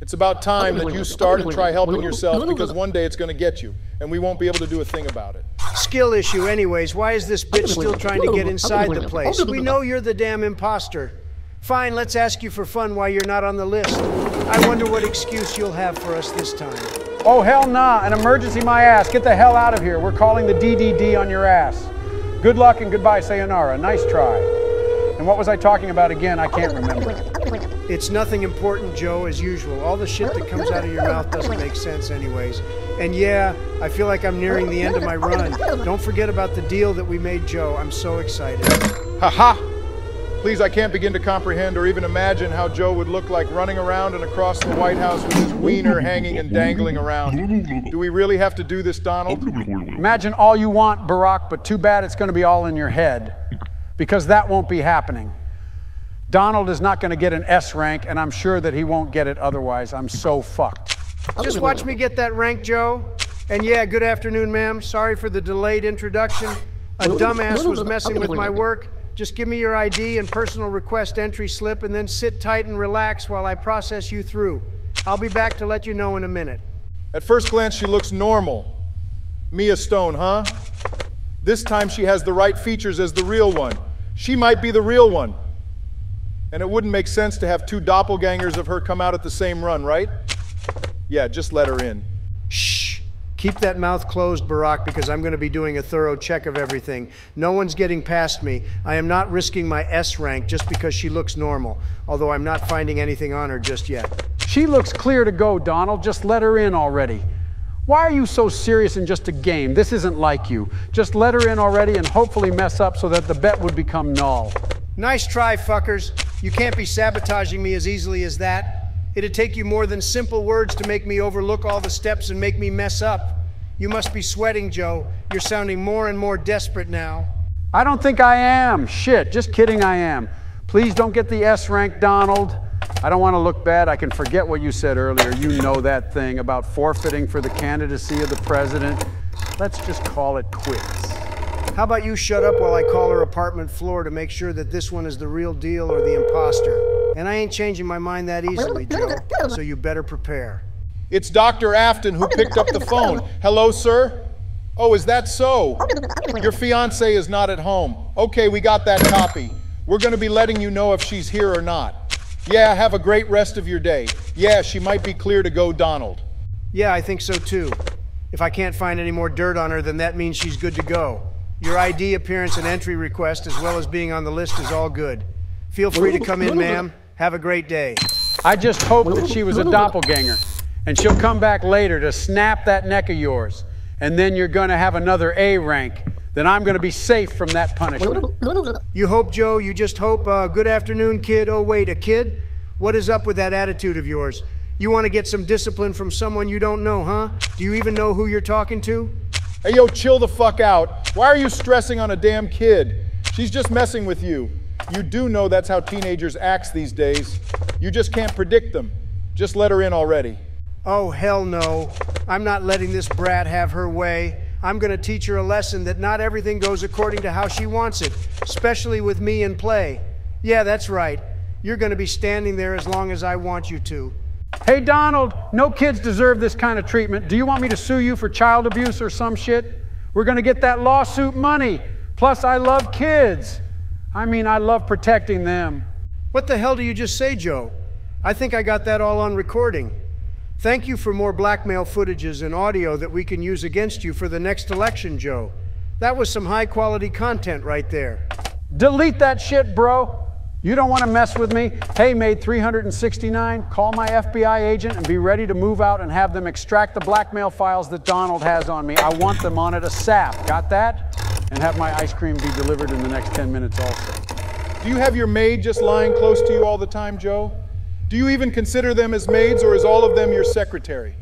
It's about time that you start and try helping yourself, because one day it's going to get you, and we won't be able to do a thing about it. Skill issue anyways. Why is this bitch still trying to get inside the place? We know you're the damn imposter. Fine, let's ask you for fun why you're not on the list. I wonder what excuse you'll have for us this time. Oh, hell nah. An emergency, my ass. Get the hell out of here. We're calling the DDD on your ass. Good luck and goodbye, sayonara. Nice try. And what was I talking about again? I can't remember. It's nothing important, Joe, as usual. All the shit that comes out of your mouth doesn't make sense anyways. And yeah, I feel like I'm nearing the end of my run. Don't forget about the deal that we made, Joe. I'm so excited. Haha! Please, I can't begin to comprehend or even imagine how Joe would look like running around and across the White House with his wiener hanging and dangling around. Do we really have to do this, Donald? Imagine all you want, Barack, but too bad it's going to be all in your head. Because that won't be happening. Donald is not going to get an S rank, and I'm sure that he won't get it otherwise. I'm so fucked. Just watch me get that rank, Joe. And yeah, good afternoon, ma'am. Sorry for the delayed introduction. A dumbass was messing with my work. Just give me your ID and personal request entry slip, and then sit tight and relax while I process you through. I'll be back to let you know in a minute. At first glance, she looks normal. Mia Stone, huh? This time she has the right features as the real one. She might be the real one. And it wouldn't make sense to have two doppelgangers of her come out at the same run, right? Yeah, just let her in. Shh. Keep that mouth closed, Barack, because I'm going to be doing a thorough check of everything. No one's getting past me. I am not risking my S rank just because she looks normal, although I'm not finding anything on her just yet. She looks clear to go, Donald. Just let her in already. Why are you so serious in just a game? This isn't like you. Just let her in already and hopefully mess up so that the bet would become null. Nice try, fuckers. You can't be sabotaging me as easily as that. It'd take you more than simple words to make me overlook all the steps and make me mess up. You must be sweating, Joe. You're sounding more and more desperate now. I don't think I am. Shit, just kidding, I am. Please don't get the S rank, Donald. I don't want to look bad. I can forget what you said earlier. You know that thing about forfeiting for the candidacy of the president. Let's just call it quits. How about you shut up while I call her apartment floor to make sure that this one is the real deal or the imposter? And I ain't changing my mind that easily, Joe, so you better prepare. It's Dr. Afton who picked up the phone. Hello, sir? Oh, is that so? Your fiance is not at home. Okay, we got that copy. We're going to be letting you know if she's here or not. Yeah, have a great rest of your day. Yeah, she might be clear to go, Donald. Yeah, I think so too. If I can't find any more dirt on her, then that means she's good to go. Your ID appearance and entry request, as well as being on the list, is all good. Feel free to come in, ma'am. Have a great day. I just hope that she was a doppelganger, and she'll come back later to snap that neck of yours, and then you're going to have another A rank. Then I'm going to be safe from that punishment. You hope, Joe? You just hope? Good afternoon, kid. Oh, wait, a kid? What is up with that attitude of yours? You want to get some discipline from someone you don't know, huh? Do you even know who you're talking to? Hey, yo, chill the fuck out. Why are you stressing on a damn kid? She's just messing with you. You do know that's how teenagers act these days. You just can't predict them. Just let her in already. Oh, hell no. I'm not letting this brat have her way. I'm going to teach her a lesson that not everything goes according to how she wants it, especially with me in play. Yeah, that's right. You're going to be standing there as long as I want you to. Hey, Donald, no kids deserve this kind of treatment. Do you want me to sue you for child abuse or some shit? We're going to get that lawsuit money. Plus, I love kids. I mean, I love protecting them. What the hell do you just say, Joe? I think I got that all on recording. Thank you for more blackmail footages and audio that we can use against you for the next election, Joe. That was some high-quality content right there. Delete that shit, bro. You don't want to mess with me. Hey, made 369, call my FBI agent and be ready to move out and have them extract the blackmail files that Donald has on me. I want them on it ASAP. Got that? And have my ice cream be delivered in the next 10 minutes also. Do you have your maid just lying close to you all the time, Joe? Do you even consider them as maids, or is all of them your secretary?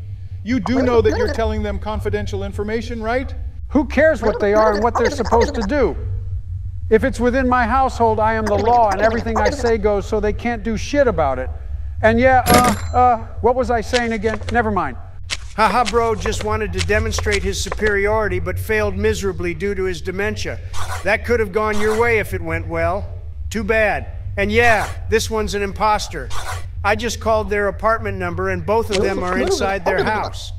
You do know that you're telling them confidential information, right? Who cares what they are and what they're supposed to do? If it's within my household, I am the law, and everything I say goes, so they can't do shit about it. And yeah, what was I saying again? Never mind. Haha, bro just wanted to demonstrate his superiority, but failed miserably due to his dementia. That could have gone your way if it went well. Too bad. And yeah, this one's an imposter. I just called their apartment number, and both of them are inside their house.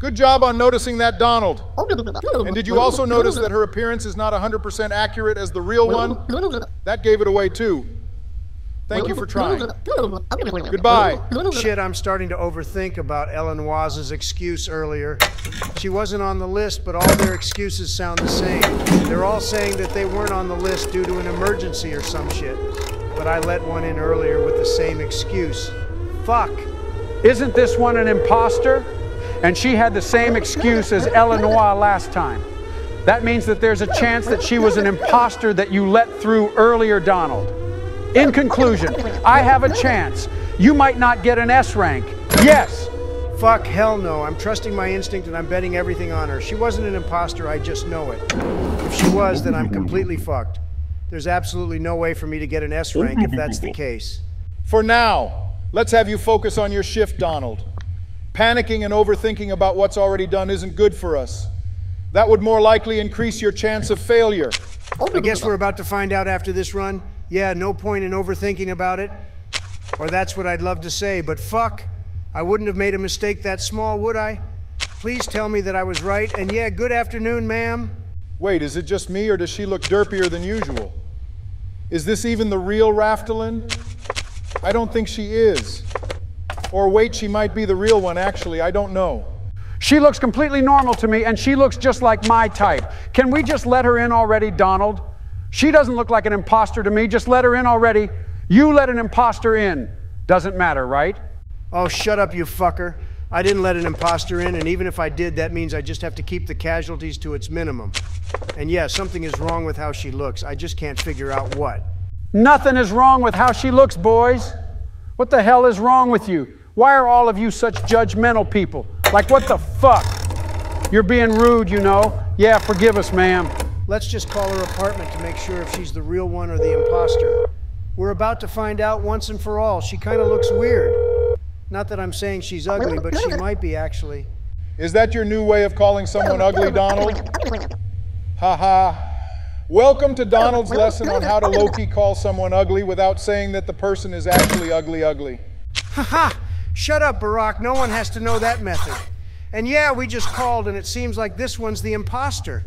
Good job on noticing that, Donald. And did you also notice that her appearance is not 100% accurate as the real one? That gave it away, too. Thank you for trying. Goodbye. Shit, I'm starting to overthink about Ellen Waz's excuse earlier. She wasn't on the list, but all their excuses sound the same. They're all saying that they weren't on the list due to an emergency or some shit. But I let one in earlier with the same excuse. Fuck. Isn't this one an imposter? And she had the same excuse as Eleanor last time. That means that there's a chance that she was an imposter that you let through earlier, Donald. In conclusion, I have a chance. You might not get an S rank. Yes. Fuck, hell no. I'm trusting my instinct and I'm betting everything on her. She wasn't an imposter, I just know it. If she was, then I'm completely fucked. There's absolutely no way for me to get an S rank if that's the case. For now, let's have you focus on your shift, Donald. Panicking and overthinking about what's already done isn't good for us. That would more likely increase your chance of failure. I guess we're about to find out after this run. Yeah, no point in overthinking about it. Or that's what I'd love to say, but fuck, I wouldn't have made a mistake that small, would I? Please tell me that I was right, and yeah, good afternoon, ma'am. Wait, is it just me, or does she look derpier than usual? Is this even the real Raftelin? I don't think she is. Or wait, she might be the real one, actually, I don't know. She looks completely normal to me, and she looks just like my type. Can we just let her in already, Donald? She doesn't look like an imposter to me, just let her in already. You let an imposter in. Doesn't matter, right? Oh, shut up, you fucker. I didn't let an imposter in, and even if I did, that means I just have to keep the casualties to its minimum. And yeah, something is wrong with how she looks. I just can't figure out what. Nothing is wrong with how she looks, boys. What the hell is wrong with you? Why are all of you such judgmental people? Like, what the fuck? You're being rude, you know. Yeah, forgive us, ma'am. Let's just call her apartment to make sure if she's the real one or the imposter. We're about to find out once and for all. She kind of looks weird. Not that I'm saying she's ugly, but she might be, actually. Is that your new way of calling someone ugly, Donald? Haha. Welcome to Donald's lesson on how to low-key call someone ugly without saying that the person is actually ugly. Haha. Shut up, Barack. No one has to know that method. And yeah, we just called, and it seems like this one's the imposter.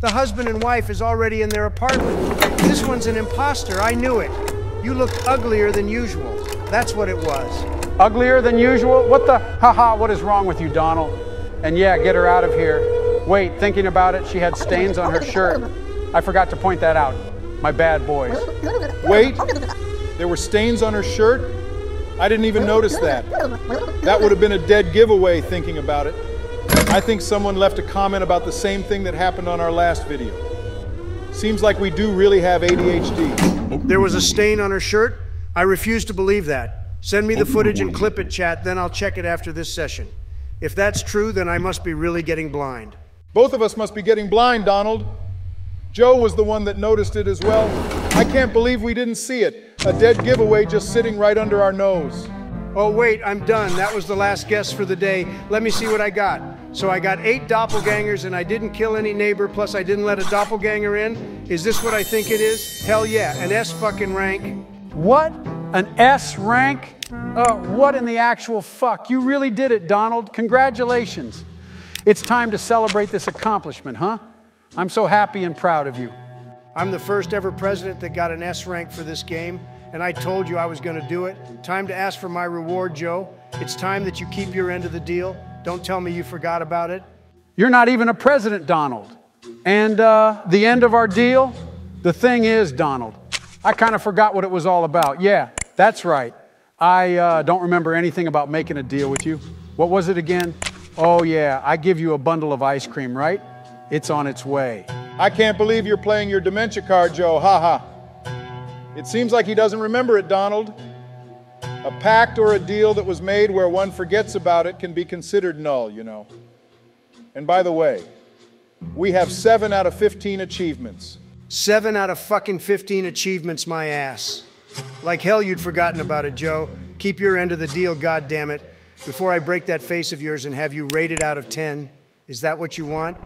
The husband and wife is already in their apartment. This one's an imposter. I knew it. You looked uglier than usual. That's what it was. Uglier than usual? What the? Haha, what is wrong with you, Donald? And yeah, get her out of here. Wait, thinking about it, she had stains on her shirt. I forgot to point that out. My bad, boys. Wait, there were stains on her shirt? I didn't even notice that. That would have been a dead giveaway thinking about it. I think someone left a comment about the same thing that happened on our last video. Seems like we do really have ADHD. There was a stain on her shirt? I refuse to believe that. Send me the footage and clip it, chat, then I'll check it after this session. If that's true, then I must be really getting blind. Both of us must be getting blind, Donald. Joe was the one that noticed it as well. I can't believe we didn't see it. A dead giveaway just sitting right under our nose. Oh wait, I'm done. That was the last guess for the day. Let me see what I got. So I got 8 doppelgangers and I didn't kill any neighbor, plus I didn't let a doppelganger in. Is this what I think it is? Hell yeah, an S fucking rank. What? An S rank? What in the actual fuck? You really did it, Donald. Congratulations. It's time to celebrate this accomplishment, huh? I'm so happy and proud of you. I'm the first ever president that got an S rank for this game, and I told you I was gonna do it. Time to ask for my reward, Joe. It's time that you keep your end of the deal. Don't tell me you forgot about it. You're not even a president, Donald. And the end of our deal, the thing is, Donald, I kind of forgot what it was all about. Yeah, that's right. I don't remember anything about making a deal with you. What was it again? Oh yeah, I give you a bundle of ice cream, right? It's on its way. I can't believe you're playing your dementia card, Joe, haha. It seems like he doesn't remember it, Donald. A pact or a deal that was made where one forgets about it can be considered null, you know. And by the way, we have 7 out of 15 achievements. 7 out of fucking 15 achievements, my ass. Like hell you'd forgotten about it, Joe. Keep your end of the deal, goddammit, before I break that face of yours and have you rated out of 10. Is that what you want?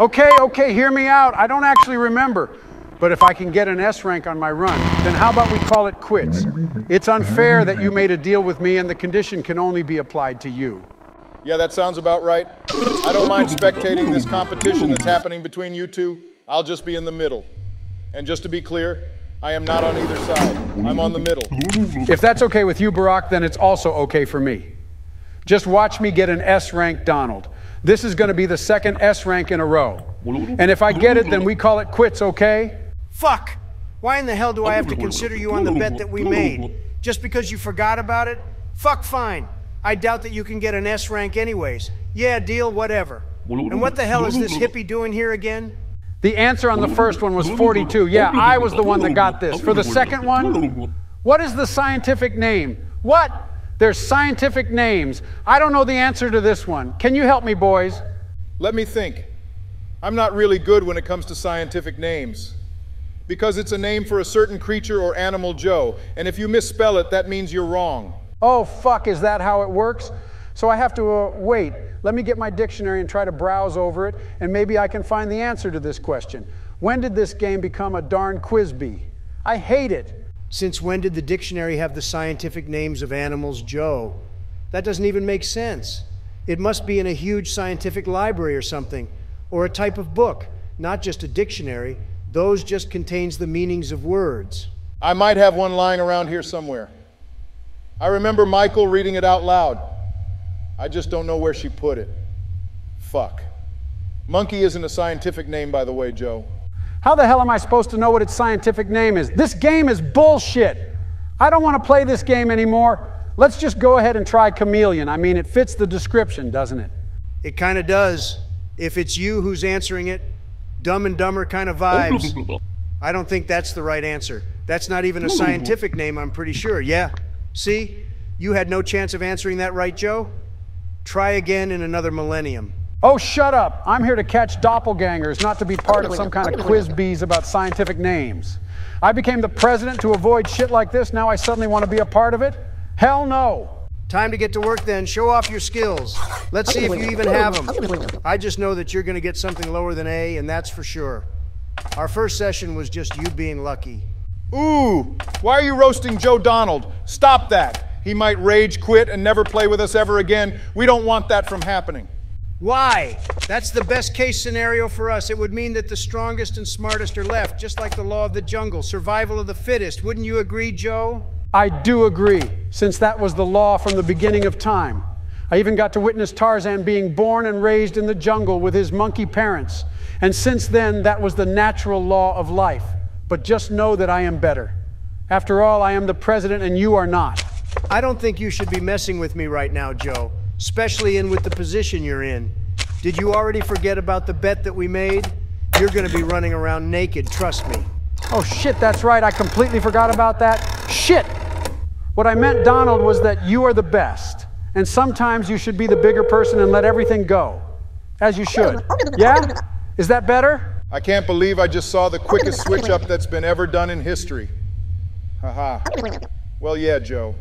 Okay, hear me out. I don't actually remember, but if I can get an S rank on my run, then how about we call it quits? It's unfair that you made a deal with me and the condition can only be applied to you. Yeah, that sounds about right. I don't mind spectating this competition that's happening between you two. I'll just be in the middle. And just to be clear, I am not on either side. I'm on the middle. If that's okay with you, Barack, then it's also okay for me. Just watch me get an S rank, Donald. This is going to be the second S rank in a row. And if I get it, then we call it quits, okay? Fuck! Why in the hell do I have to consider you on the bet that we made? Just because you forgot about it? Fuck fine. I doubt that you can get an S rank anyways. Yeah, deal, whatever. And what the hell is this hippie doing here again? The answer on the first one was 42. Yeah, I was the one that got this. For the second one, what is the scientific name? What? There's scientific names. I don't know the answer to this one. Can you help me, boys? Let me think. I'm not really good when it comes to scientific names, because it's a name for a certain creature or animal, Joe, and if you misspell it, that means you're wrong. Oh, fuck, is that how it works? So I have to wait. Let me get my dictionary and try to browse over it, and maybe I can find the answer to this question. When did this game become a darn Quizby? I hate it. Since when did the dictionary have the scientific names of animals, Joe? That doesn't even make sense. It must be in a huge scientific library or something, or a type of book, not just a dictionary. Those just contains the meanings of words. I might have one lying around here somewhere. I remember Michael reading it out loud. I just don't know where she put it. Fuck. Monkey isn't a scientific name, by the way, Joe. How the hell am I supposed to know what its scientific name is? This game is bullshit. I don't want to play this game anymore. Let's just go ahead and try Chameleon. I mean, it fits the description, doesn't it? It kind of does. If it's you who's answering it, Dumb and Dumber kind of vibes. I don't think that's the right answer. That's not even a scientific name, I'm pretty sure. Yeah. See? You had no chance of answering that right, Joe? Try again in another millennium. Oh, shut up. I'm here to catch doppelgangers, not to be part of some kind of quiz bees about scientific names. I became the president to avoid shit like this. Now I suddenly want to be a part of it? Hell no. Time to get to work then. Show off your skills. Let's see if you even have them. I just know that you're going to get something lower than A, and that's for sure. Our first session was just you being lucky. Ooh, why are you roasting Joe Donald? Stop that. He might rage quit and never play with us ever again. We don't want that from happening. Why? That's the best case scenario for us. It would mean that the strongest and smartest are left, just like the law of the jungle, survival of the fittest. Wouldn't you agree, Joe? I do agree, since that was the law from the beginning of time. I even got to witness Tarzan being born and raised in the jungle with his monkey parents. And since then, that was the natural law of life. But just know that I am better. After all, I am the president and you are not. I don't think you should be messing with me right now, Joe, especially with the position you're in. Did you already forget about the bet that we made? You're going to be running around naked, trust me. Oh shit, that's right, I completely forgot about that. Shit! What I meant, Donald, was that you are the best, and sometimes you should be the bigger person and let everything go. As you should. Yeah? Is that better? I can't believe I just saw the quickest switch up that's been ever done in history. Haha. Well, yeah, Joe.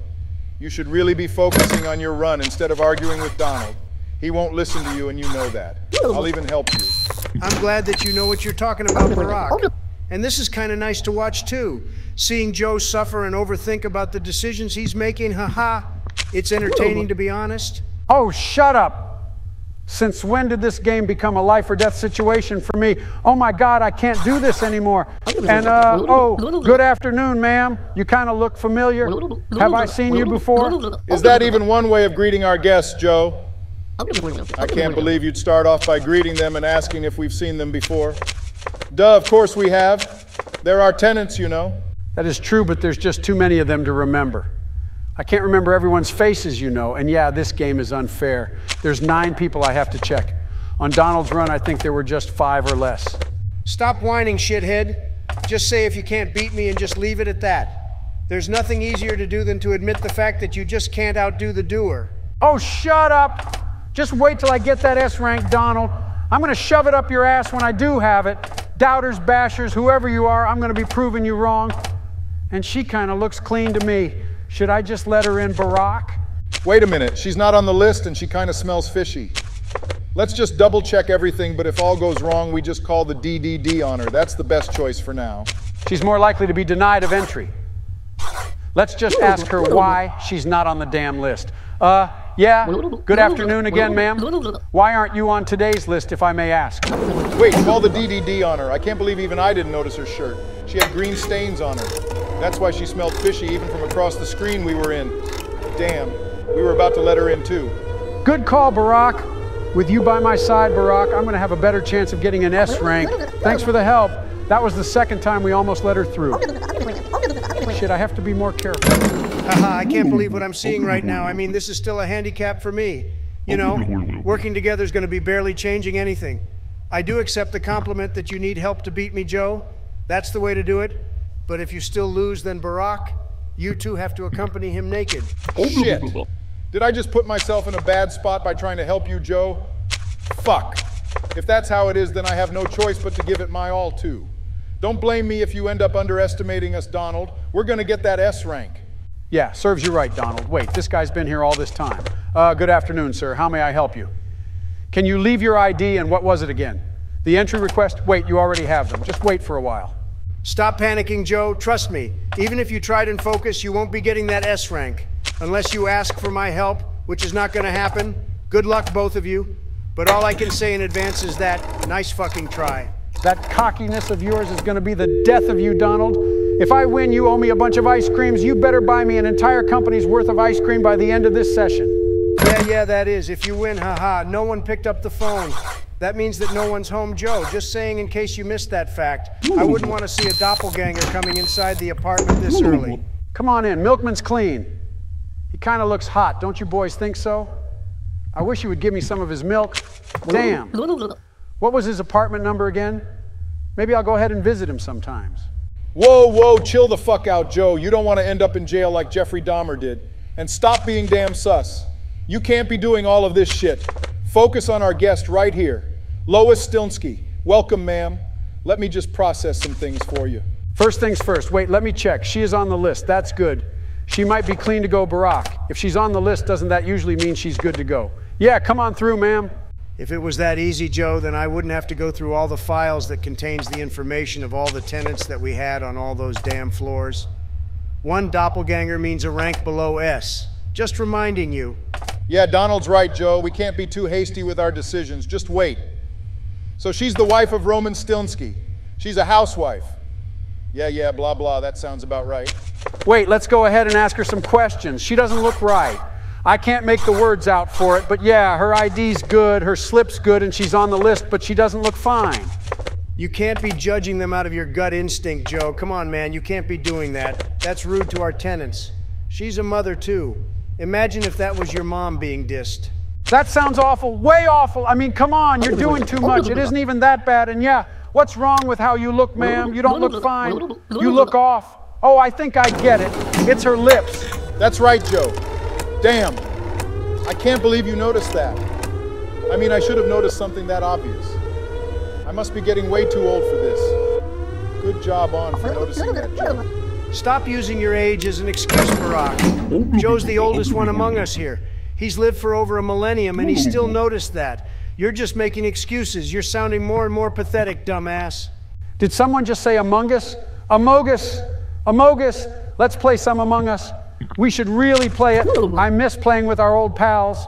You should really be focusing on your run instead of arguing with Donald. He won't listen to you, and you know that. I'll even help you. I'm glad that you know what you're talking about, Barack. And this is kind of nice to watch, too. Seeing Joe suffer and overthink about the decisions he's making, haha. It's entertaining, to be honest. Oh, shut up. Since when did this game become a life or death situation for me? Oh, my God, I can't do this anymore. And, oh, good afternoon, ma'am. You kind of look familiar. Have I seen you before? Is that even one way of greeting our guests, Joe? I can't believe you'd start off by greeting them and asking if we've seen them before. Duh, of course we have. They're our tenants, you know. That is true, but there's just too many of them to remember. I can't remember everyone's faces, you know. And yeah, this game is unfair. There's 9 people I have to check. On Donald's run, I think there were just 5 or less. Stop whining, shithead. Just say if you can't beat me and just leave it at that. There's nothing easier to do than to admit the fact that you just can't outdo the doer. Oh, shut up. Just wait till I get that S rank, Donald. I'm going to shove it up your ass when I do have it. Doubters, bashers, whoever you are, I'm going to be proving you wrong. And she kind of looks clean to me. Should I just let her in, Barack? Wait a minute. She's not on the list, and she kind of smells fishy. Let's just double-check everything, but if all goes wrong, we just call the DDD on her. That's the best choice for now. She's more likely to be denied of entry. Let's just ask her why she's not on the damn list. Yeah? Good afternoon again, ma'am. Why aren't you on today's list, if I may ask? Wait, call the DDD on her. I can't believe even I didn't notice her shirt. She had green stains on her. That's why she smelled fishy even from across the screen we were in. Damn, we were about to let her in too. Good call, Barack. With you by my side, Barack, I'm gonna have a better chance of getting an S rank. Thanks for the help. That was the second time we almost let her through. Shit, I have to be more careful. Haha, I can't believe what I'm seeing right now. I mean, this is still a handicap for me. You know, working together is gonna be barely changing anything. I do accept the compliment that you need help to beat me, Joe. That's the way to do it. But if you still lose, then Barack, you two have to accompany him naked. Oh, shit. Did I just put myself in a bad spot by trying to help you, Joe? Fuck. If that's how it is, then I have no choice but to give it my all, too. Don't blame me if you end up underestimating us, Donald. We're going to get that S rank. Yeah, serves you right, Donald. Wait, this guy's been here all this time. Good afternoon, sir. How may I help you? Can you leave your ID and what was it again? The entry request? Wait, you already have them. Just wait for a while. Stop panicking, Joe. Trust me. Even if you tried and focus, you won't be getting that S rank. Unless you ask for my help, which is not going to happen. Good luck, both of you. But all I can say in advance is that, nice fucking try. That cockiness of yours is going to be the death of you, Donald. If I win, you owe me a bunch of ice creams. You better buy me an entire company's worth of ice cream by the end of this session. Yeah, that is. If you win, haha. No one picked up the phone. That means that no one's home, Joe. Just saying in case you missed that fact. I wouldn't want to see a doppelganger coming inside the apartment this early. Come on in. Milkman's clean. He kind of looks hot. Don't you boys think so? I wish he would give me some of his milk. Damn. What was his apartment number again? Maybe I'll go ahead and visit him sometimes. Whoa, whoa, chill the fuck out, Joe. You don't want to end up in jail like Jeffrey Dahmer did. And stop being damn sus. You can't be doing all of this shit. Focus on our guest right here. Lois Stilinski. Welcome, ma'am. Let me just process some things for you. First things first. Wait, let me check. She is on the list. That's good. She might be clean to go, Barack. If she's on the list, doesn't that usually mean she's good to go? Yeah, come on through, ma'am. If it was that easy, Joe, then I wouldn't have to go through all the files that contains the information of all the tenants that we had on all those damn floors. One doppelganger means a rank below S. Just reminding you. Yeah, Donald's right, Joe. We can't be too hasty with our decisions. Just wait. So she's the wife of Roman Stilinski. She's a housewife. Yeah, blah, blah. That sounds about right. Wait, let's go ahead and ask her some questions. She doesn't look right. I can't make the words out for it, but yeah, her ID's good, her slip's good, and she's on the list, but she doesn't look fine. You can't be judging them out of your gut instinct, Joe. Come on, man, you can't be doing that. That's rude to our tenants. She's a mother, too. Imagine if that was your mom being dissed. That sounds awful, way awful. I mean, come on, you're doing too much. It isn't even that bad, and yeah, what's wrong with how you look, ma'am? You don't look fine. You look off. Oh, I think I get it. It's her lips. That's right, Joe. Damn, I can't believe you noticed that. I mean, I should have noticed something that obvious. I must be getting way too old for this. Good job on for noticing that, Joe. Stop using your age as an excuse, Barack. Joe's the oldest one among us here. He's lived for over a millennium and he still noticed that. You're just making excuses. You're sounding more and more pathetic, dumbass. Did someone just say Among Us? Among Us, let's play some Among Us. We should really play it. I miss playing with our old pals.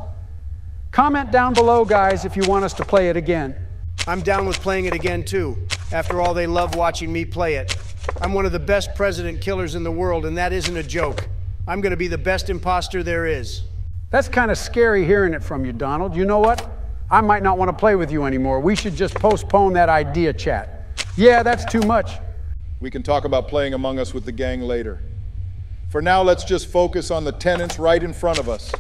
Comment down below, guys, if you want us to play it again. I'm down with playing it again, too. After all, they love watching me play it. I'm one of the best president killers in the world, and that isn't a joke. I'm going to be the best imposter there is. That's kind of scary hearing it from you, Donald. You know what? I might not want to play with you anymore. We should just postpone that idea chat. Yeah, that's too much. We can talk about playing Among Us with the gang later. For now, let's just focus on the tenants right in front of us.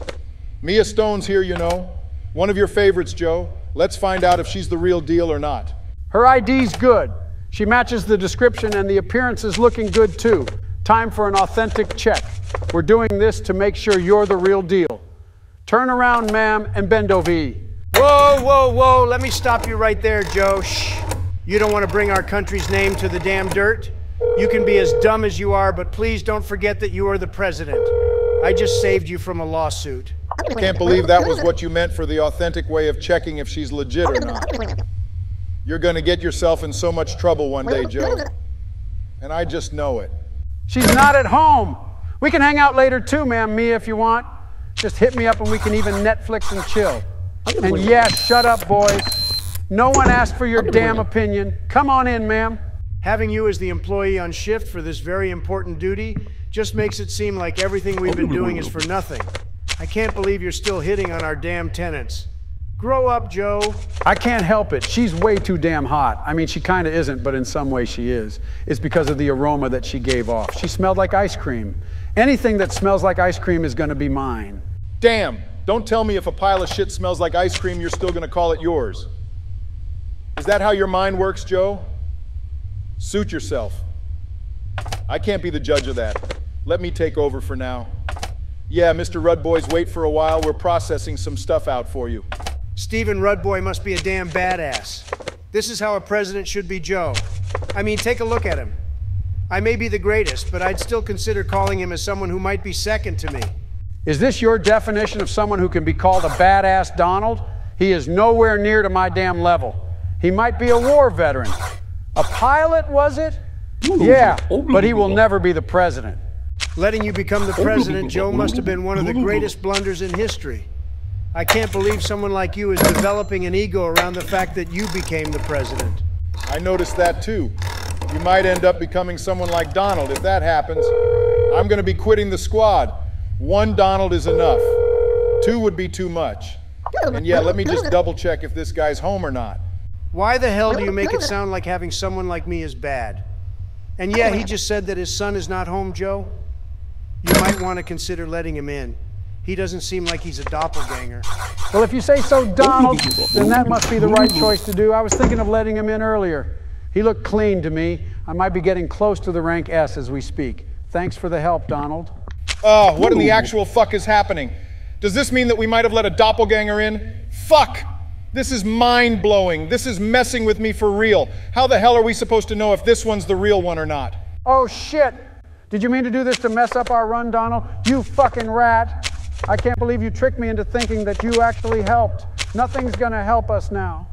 Mia Stone's here, you know. One of your favorites, Joe. Let's find out if she's the real deal or not. Her ID's good. She matches the description and the appearance is looking good, too. Time for an authentic check. We're doing this to make sure you're the real deal. Turn around, ma'am, and bend over. Whoa, whoa, whoa. Let me stop you right there, Joe. Shh. You don't want to bring our country's name to the damn dirt? You can be as dumb as you are, but please don't forget that you are the president. I just saved you from a lawsuit. I can't believe that was what you meant for the authentic way of checking if she's legit or not. You're going to get yourself in so much trouble one day, Joe. And I just know it. She's not at home. We can hang out later too, ma'am, Mia, if you want. Just hit me up and we can even Netflix and chill. And yeah, shut up, boys. No one asked for your damn opinion. Come on in, ma'am. Having you as the employee on shift for this very important duty just makes it seem like everything we've been doing is for nothing. I can't believe you're still hitting on our damn tenants. Grow up, Joe. I can't help it. She's way too damn hot. I mean, she kind of isn't, but in some way she is. It's because of the aroma that she gave off. She smelled like ice cream. Anything that smells like ice cream is going to be mine. Damn. Don't tell me if a pile of shit smells like ice cream, you're still going to call it yours. Is that how your mind works, Joe? Suit yourself. I can't be the judge of that. Let me take over for now. Yeah, Mr. Rudboys, wait for a while. We're processing some stuff out for you. Stephen Rudboy must be a damn badass. This is how a president should be, Joe. I mean, take a look at him. I may be the greatest, but I'd still consider calling him as someone who might be second to me. Is this your definition of someone who can be called a badass Donald? He is nowhere near to my damn level. He might be a war veteran. A pilot, was it? Yeah, but he will never be the president. Letting you become the president, Joe, must have been one of the greatest blunders in history. I can't believe someone like you is developing an ego around the fact that you became the president. I noticed that too. You might end up becoming someone like Donald. If that happens, I'm going to be quitting the squad. One Donald is enough. Two would be too much. And yeah, let me just double check if this guy's home or not. Why the hell do you make it sound like having someone like me is bad? And yeah, he just said that his son is not home, Joe. You might want to consider letting him in. He doesn't seem like he's a doppelganger. Well, if you say so, Donald, then that must be the right choice to do. I was thinking of letting him in earlier. He looked clean to me. I might be getting close to the rank S as we speak. Thanks for the help, Donald. Oh, what in the actual fuck is happening? Does this mean that we might have let a doppelganger in? Fuck! This is mind-blowing. This is messing with me for real. How the hell are we supposed to know if this one's the real one or not? Oh, shit. Did you mean to do this to mess up our run, Donald? You fucking rat. I can't believe you tricked me into thinking that you actually helped. Nothing's gonna help us now.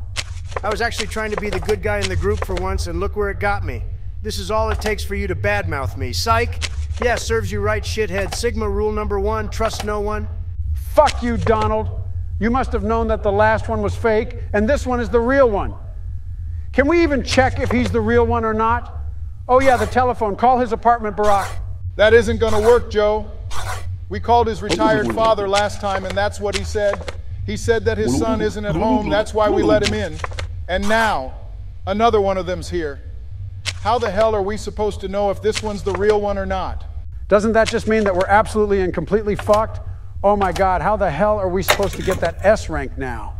I was actually trying to be the good guy in the group for once, and look where it got me. This is all it takes for you to badmouth me. Psych. Yeah, serves you right, shithead. Sigma rule number one, trust no one. Fuck you, Donald. You must have known that the last one was fake, and this one is the real one. Can we even check if he's the real one or not? Oh yeah, the telephone. Call his apartment, Barack. That isn't gonna work, Joe. We called his retired father last time, and that's what he said. He said that his son isn't at home, that's why we let him in. And now, another one of them's here. How the hell are we supposed to know if this one's the real one or not? Doesn't that just mean that we're absolutely and completely fucked? Oh my God, how the hell are we supposed to get that S rank now?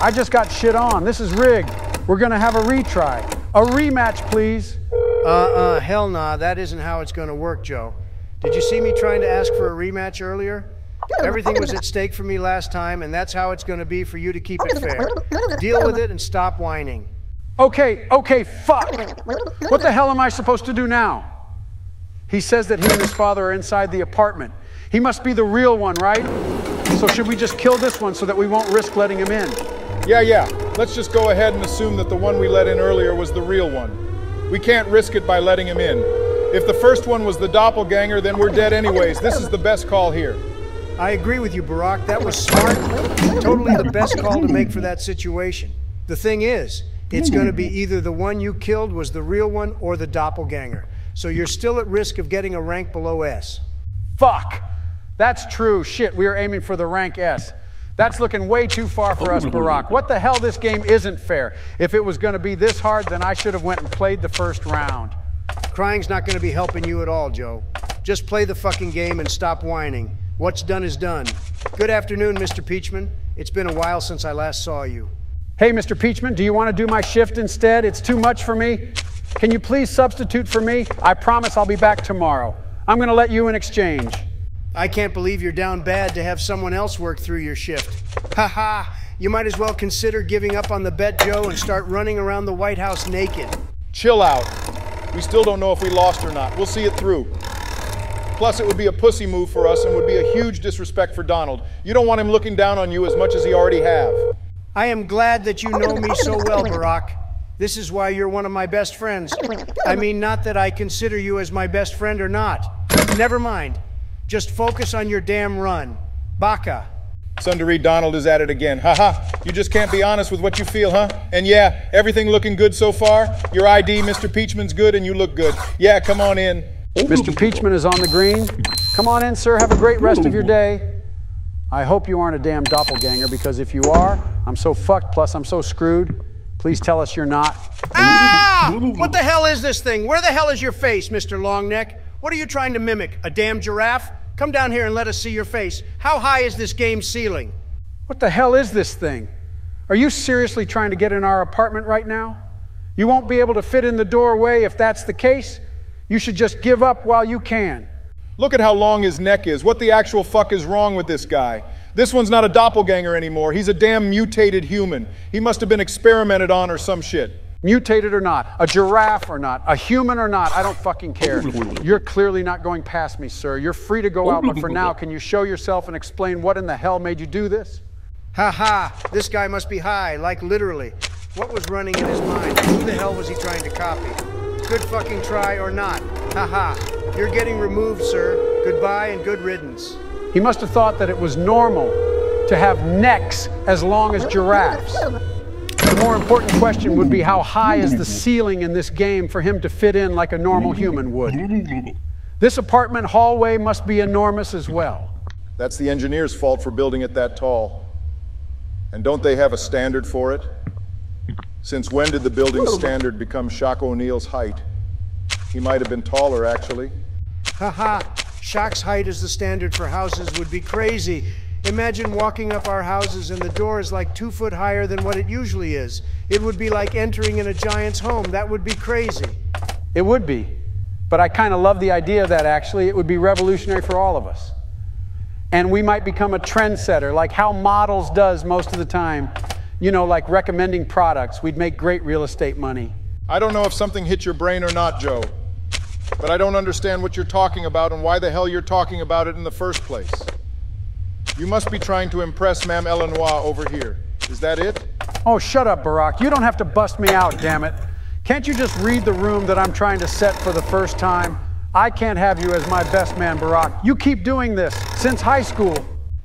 I just got shit on. This is rigged. We're gonna have a retry. A rematch, please. Hell nah, that isn't how it's gonna work, Joe. Did you see me trying to ask for a rematch earlier? Everything was at stake for me last time, and that's how it's gonna be for you to keep it fair. Deal with it and stop whining. Okay, fuck. What the hell am I supposed to do now? He says that he and his father are inside the apartment. He must be the real one, right? So should we just kill this one so that we won't risk letting him in? Yeah. Let's just go ahead and assume that the one we let in earlier was the real one. We can't risk it by letting him in. If the first one was the doppelganger, then we're dead anyways. This is the best call here. I agree with you, Barack. That was smart. Totally the best call to make for that situation. The thing is, it's going to be either the one you killed was the real one or the doppelganger. So you're still at risk of getting a rank below S. Fuck. That's true. Shit, we are aiming for the rank S. That's looking way too far for us, Barack. What the hell? This game isn't fair. If it was going to be this hard, then I should have went and played the first round. Crying's not going to be helping you at all, Joe. Just play the fucking game and stop whining. What's done is done. Good afternoon, Mr. Peachman. It's been a while since I last saw you. Hey, Mr. Peachman, do you want to do my shift instead? It's too much for me. Can you please substitute for me? I promise I'll be back tomorrow. I'm going to let you in exchange. I can't believe you're down bad to have someone else work through your shift. Haha, you might as well consider giving up on the bet, Joe, and start running around the White House naked. Chill out. We still don't know if we lost or not. We'll see it through. Plus, it would be a pussy move for us and would be a huge disrespect for Donald. You don't want him looking down on you as much as he already have. I am glad that you know me so well, Barack. This is why you're one of my best friends. I mean, not that I consider you as my best friend or not. Never mind. Just focus on your damn run. Baka. Sundari Donald is at it again. Haha, you just can't be honest with what you feel, huh? And yeah, everything looking good so far? Your ID, Mr. Peachman's good and you look good. Yeah, come on in. Mr. Peachman is on the green. Come on in, sir. Have a great rest of your day. I hope you aren't a damn doppelganger, because if you are, I'm so fucked, plus I'm so screwed. Please tell us you're not. Ah! What the hell is this thing? Where the hell is your face, Mr. Longneck? What are you trying to mimic? A damn giraffe? Come down here and let us see your face. How high is this game ceiling? What the hell is this thing? Are you seriously trying to get in our apartment right now? You won't be able to fit in the doorway if that's the case. You should just give up while you can. Look at how long his neck is. What the actual fuck is wrong with this guy? This one's not a doppelganger anymore. He's a damn mutated human. He must have been experimented on or some shit. Mutated or not, a giraffe or not, a human or not, I don't fucking care. You're clearly not going past me, sir. You're free to go out, but for now, can you show yourself and explain what in the hell made you do this? Ha ha, this guy must be high, like literally. What was running in his mind? Who the hell was he trying to copy? Good fucking try or not. Ha ha, you're getting removed, sir. Goodbye and good riddance. He must have thought that it was normal to have necks as long as giraffes. The more important question would be how high is the ceiling in this game for him to fit in like a normal human would. This apartment hallway must be enormous as well. That's the engineer's fault for building it that tall. And don't they have a standard for it? Since when did the building standard become Shaq O'Neal's height? He might have been taller, actually. Haha, Shaq's height as the standard for houses would be crazy. Imagine walking up our houses and the door is like 2 foot higher than what it usually is. It would be like entering in a giant's home. That would be crazy. It would be, but I kind of love the idea of that, actually. It would be revolutionary for all of us. And we might become a trendsetter, like how models does most of the time, you know, like recommending products. We'd make great real estate money. I don't know if something hit your brain or not, Joe, but I don't understand what you're talking about and why the hell you're talking about it in the first place. You must be trying to impress Ma'am Eleanor over here. Is that it? Oh, shut up, Barack. You don't have to bust me out, damn it. Can't you just read the room that I'm trying to set for the first time? I can't have you as my best man, Barack. You keep doing this since high school.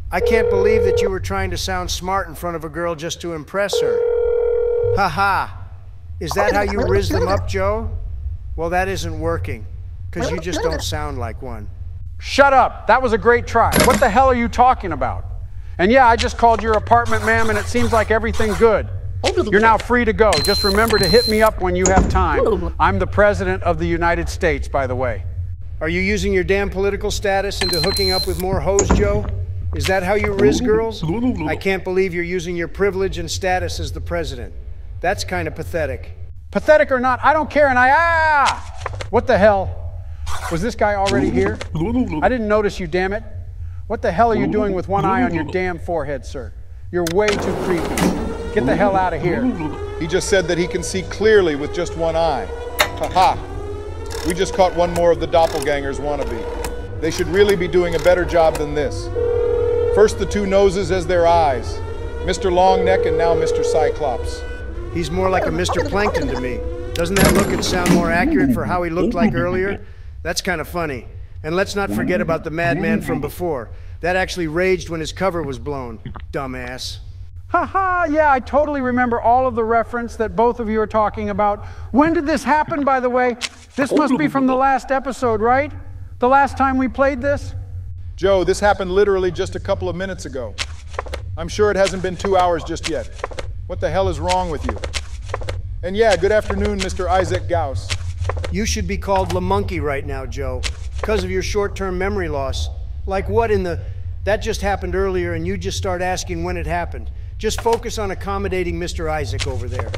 I can't believe that you were trying to sound smart in front of a girl just to impress her. Ha ha. Is that how you riz them up, Joe? Well, that isn't working, because you just don't sound like one. Shut up. That was a great try. What the hell are you talking about? And yeah, I just called your apartment, ma'am, and it seems like everything's good. You're now free to go. Just remember to hit me up when you have time. I'm the President of the United States, by the way. Are you using your damn political status into hooking up with more hoes, Joe? Is that how you riz girls? I can't believe you're using your privilege and status as the president. That's kind of pathetic. Pathetic or not, I don't care, and what the hell? Was this guy already here? I didn't notice you, damn it. What the hell are you doing with one eye on your damn forehead, sir? You're way too creepy. Get the hell out of here. He just said that he can see clearly with just one eye. Ha-ha. We just caught one more of the doppelgangers wannabe. They should really be doing a better job than this. First the two noses as their eyes. Mr. Longneck and now Mr. Cyclops. He's more like a Mr. Plankton to me. Doesn't that look and sound more accurate for how he looked like earlier? That's kind of funny. And let's not forget about the madman from before. That actually raged when his cover was blown, dumbass. Ha ha, yeah, I totally remember all of the reference that both of you are talking about. When did this happen, by the way? This must be from the last episode, right? The last time we played this? Joe, this happened literally just a couple of minutes ago. I'm sure it hasn't been 2 hours just yet. What the hell is wrong with you? And yeah, good afternoon, Mr. Isaac Gauss. You should be called La Monkey right now, Joe, because of your short-term memory loss. Like what in the... That just happened earlier, and you just start asking when it happened. Just focus on accommodating Mr. Isaac over there.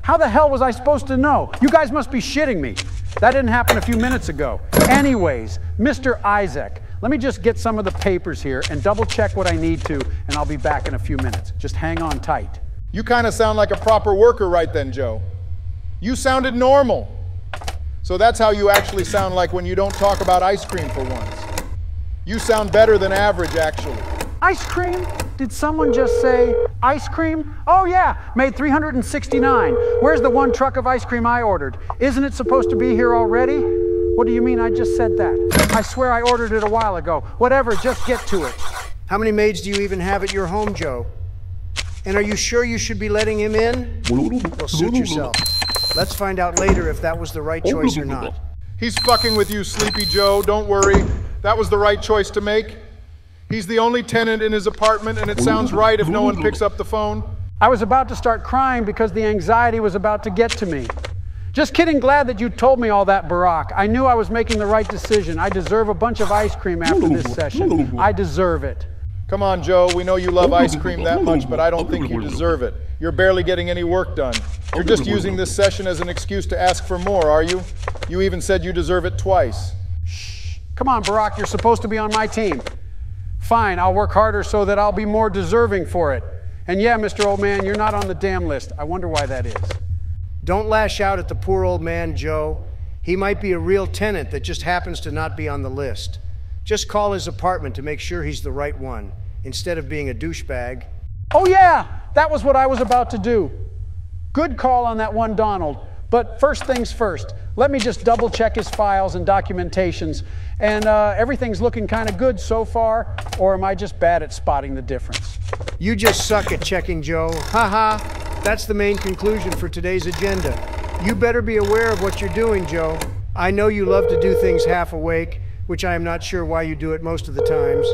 How the hell was I supposed to know? You guys must be shitting me. That didn't happen a few minutes ago. Anyways, Mr. Isaac, let me just get some of the papers here and double-check what I need to, and I'll be back in a few minutes. Just hang on tight. You kind of sound like a proper worker right then, Joe. You sounded normal. So that's how you actually sound like when you don't talk about ice cream for once. You sound better than average, actually. Ice cream? Did someone just say ice cream? Oh yeah, made 369. Where's the one truck of ice cream I ordered? Isn't it supposed to be here already? What do you mean I just said that? I swear I ordered it a while ago. Whatever, just get to it. How many maids do you even have at your home, Joe? And are you sure you should be letting him in? Well, suit yourself. Let's find out later if that was the right choice or not. He's fucking with you, Sleepy Joe. Don't worry. That was the right choice to make. He's the only tenant in his apartment, and it sounds right if no one picks up the phone. I was about to start crying because the anxiety was about to get to me. Just kidding. Glad that you told me all that, Barack. I knew I was making the right decision. I deserve a bunch of ice cream after this session. I deserve it. Come on, Joe. We know you love ice cream that much, but I don't think you deserve it. You're barely getting any work done. You're just using this session as an excuse to ask for more, are you? You even said you deserve it twice. Shh. Come on, Barack. You're supposed to be on my team. Fine. I'll work harder so that I'll be more deserving for it. And yeah, Mr. Old Man, you're not on the damn list. I wonder why that is. Don't lash out at the poor old man, Joe. He might be a real tenant that just happens to not be on the list. Just call his apartment to make sure he's the right one, instead of being a douchebag. Oh yeah, that was what I was about to do. Good call on that one, Donald. But first things first, let me just double check his files and documentations. And everything's looking kind of good so far, or am I just bad at spotting the difference? You just suck at checking, Joe. Haha, that's the main conclusion for today's agenda. You better be aware of what you're doing, Joe. I know you love to do things half awake, which I am not sure why you do it most of the times.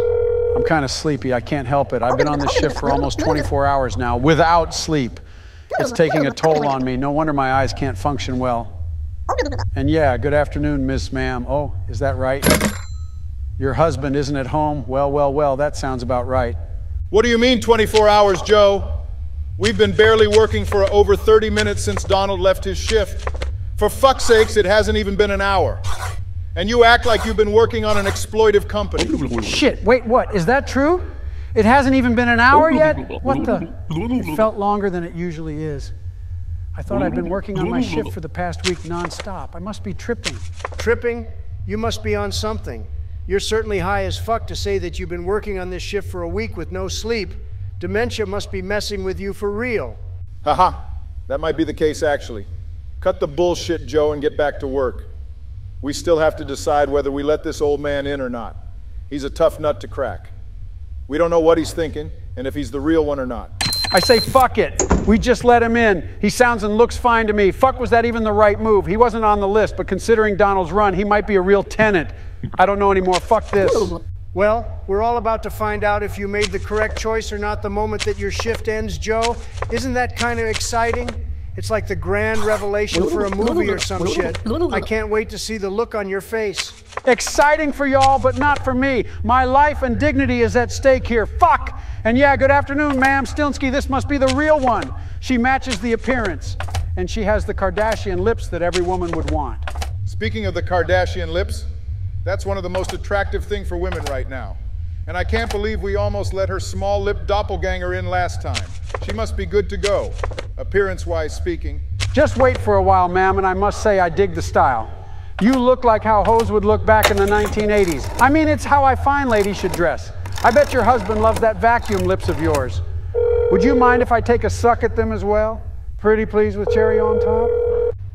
I'm kind of sleepy, I can't help it. I've been on this shift for almost 24 hours now, without sleep. It's taking a toll on me. No wonder my eyes can't function well. And yeah, good afternoon, Miss Ma'am. Oh, is that right? Your husband isn't at home? Well, well, well, that sounds about right. What do you mean 24 hours, Joe? We've been barely working for over 30 minutes since Donald left his shift. For fuck's sakes, it hasn't even been an hour. And you act like you've been working on an exploitive company. Shit, wait, what? Is that true? It hasn't even been an hour yet? What the? It felt longer than it usually is. I thought I'd been working on my shift for the past week nonstop. I must be tripping. Tripping? You must be on something. You're certainly high as fuck to say that you've been working on this shift for a week with no sleep. Dementia must be messing with you for real. Haha. That might be the case, actually. Cut the bullshit, Joe, and get back to work. We still have to decide whether we let this old man in or not. He's a tough nut to crack. We don't know what he's thinking, and if he's the real one or not. I say fuck it. We just let him in. He sounds and looks fine to me. Fuck, was that even the right move? He wasn't on the list, but considering Donald's run, he might be a real tenant. I don't know anymore. Fuck this. Well, we're all about to find out if you made the correct choice or not the moment that your shift ends, Joe. Isn't that kind of exciting? It's like the grand revelation for a movie or some shit. I can't wait to see the look on your face. Exciting for y'all, but not for me. My life and dignity is at stake here. Fuck! And yeah, good afternoon, ma'am. Stilinski, this must be the real one. She matches the appearance. And she has the Kardashian lips that every woman would want. Speaking of the Kardashian lips, that's one of the most attractive things for women right now. And I can't believe we almost let her small lip doppelganger in last time. She must be good to go. Appearance-wise speaking. Just wait for a while, ma'am, and I must say I dig the style. You look like how hoes would look back in the 1980s. I mean, it's how I find ladies should dress. I bet your husband loves that vacuum lips of yours. Would you mind if I take a suck at them as well? Pretty please with cherry on top?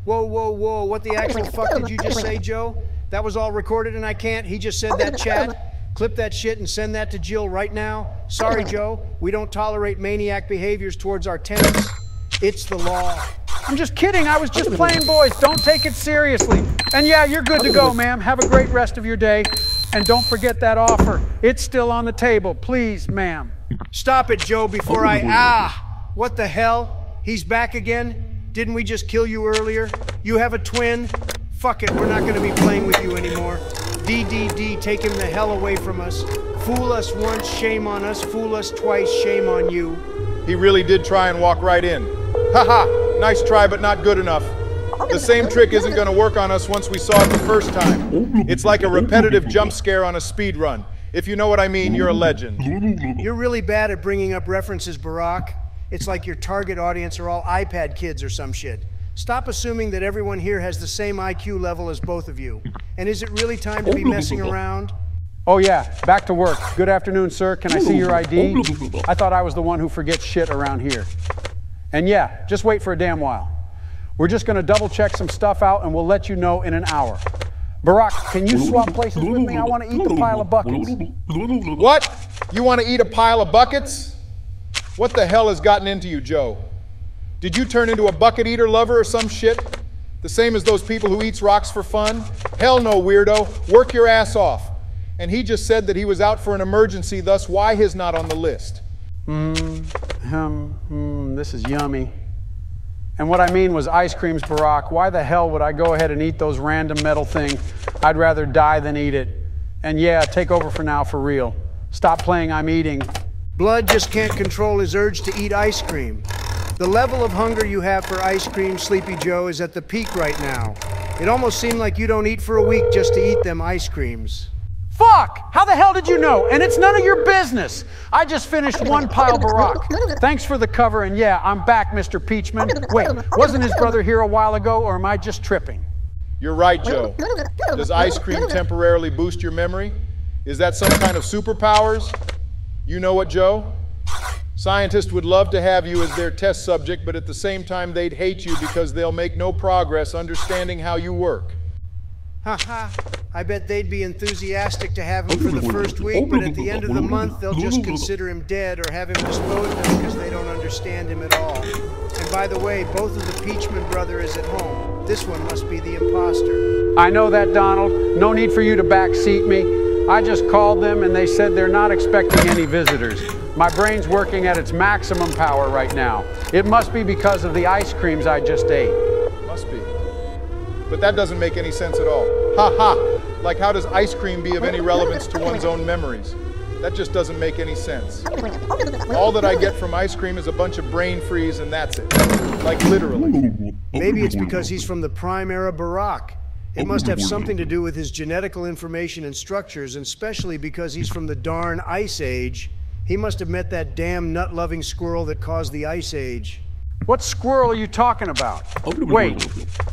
Whoa, whoa, whoa, what the actual fuck did you just say, Joe? That was all recorded and I can't. He just said that chat. Clip that shit and send that to Jill right now. Sorry, Joe, we don't tolerate maniac behaviors towards our tenants. It's the law. I'm just kidding. I was just playing, boys. Don't take it seriously. And yeah, you're good to go, ma'am. Have a great rest of your day. And don't forget that offer. It's still on the table. Please, ma'am. Stop it, Joe, before I... Ah! What the hell? He's back again? Didn't we just kill you earlier? You have a twin? Fuck it. We're not going to be playing with you anymore. DDD, take him the hell away from us. Fool us once, shame on us. Fool us twice, shame on you. He really did try and walk right in. Haha, nice try, but not good enough. The same trick isn't going to work on us once we saw it the first time. It's like a repetitive jump scare on a speed run. If you know what I mean, you're a legend. You're really bad at bringing up references, Barack. It's like your target audience are all iPad kids or some shit. Stop assuming that everyone here has the same IQ level as both of you. And is it really time to be messing around? Oh yeah, back to work. Good afternoon, sir. Can I see your ID? I thought I was the one who forgets shit around here. And yeah, just wait for a damn while. We're just gonna double check some stuff out and we'll let you know in an hour. Barack, can you swap places with me? I wanna eat the pile of buckets. What? You wanna eat a pile of buckets? What the hell has gotten into you, Joe? Did you turn into a bucket eater lover or some shit? The same as those people who eats rocks for fun? Hell no, weirdo, work your ass off. And he just said that he was out for an emergency, thus why his not on the list? This is yummy. And what I mean was ice creams, Barack. Why the hell would I go ahead and eat those random metal things? I'd rather die than eat it. And yeah, take over for now for real. Stop playing, I'm eating. Blood just can't control his urge to eat ice cream. The level of hunger you have for ice cream, Sleepy Joe, is at the peak right now. It almost seemed like you don't eat for a week just to eat them ice creams. Fuck! How the hell did you know? And it's none of your business. I just finished one pile Barack. Thanks for the cover, and yeah, I'm back, Mr. Peachman. Wait, wasn't his brother here a while ago, or am I just tripping? You're right, Joe. Does ice cream temporarily boost your memory? Is that some kind of superpowers? You know what, Joe? Scientists would love to have you as their test subject, but at the same time, they'd hate you because they'll make no progress understanding how you work. Haha, I bet they'd be enthusiastic to have him for the first week, but at the end of the month, they'll just consider him dead or have him disposed of because they don't understand him at all. And by the way, both of the Peachman brother is at home. This one must be the imposter. I know that, Donald. No need for you to backseat me. I just called them and they said they're not expecting any visitors. My brain's working at its maximum power right now. It must be because of the ice creams I just ate. Must be. But that doesn't make any sense at all. Ha ha! Like, how does ice cream be of any relevance to one's own memories? That just doesn't make any sense. All that I get from ice cream is a bunch of brain freeze and that's it. Like, literally. Maybe it's because he's from the prime era Barack. It must have something to do with his genetical information and structures, and especially because he's from the darn Ice Age. He must have met that damn nut-loving squirrel that caused the Ice Age. What squirrel are you talking about? Wait,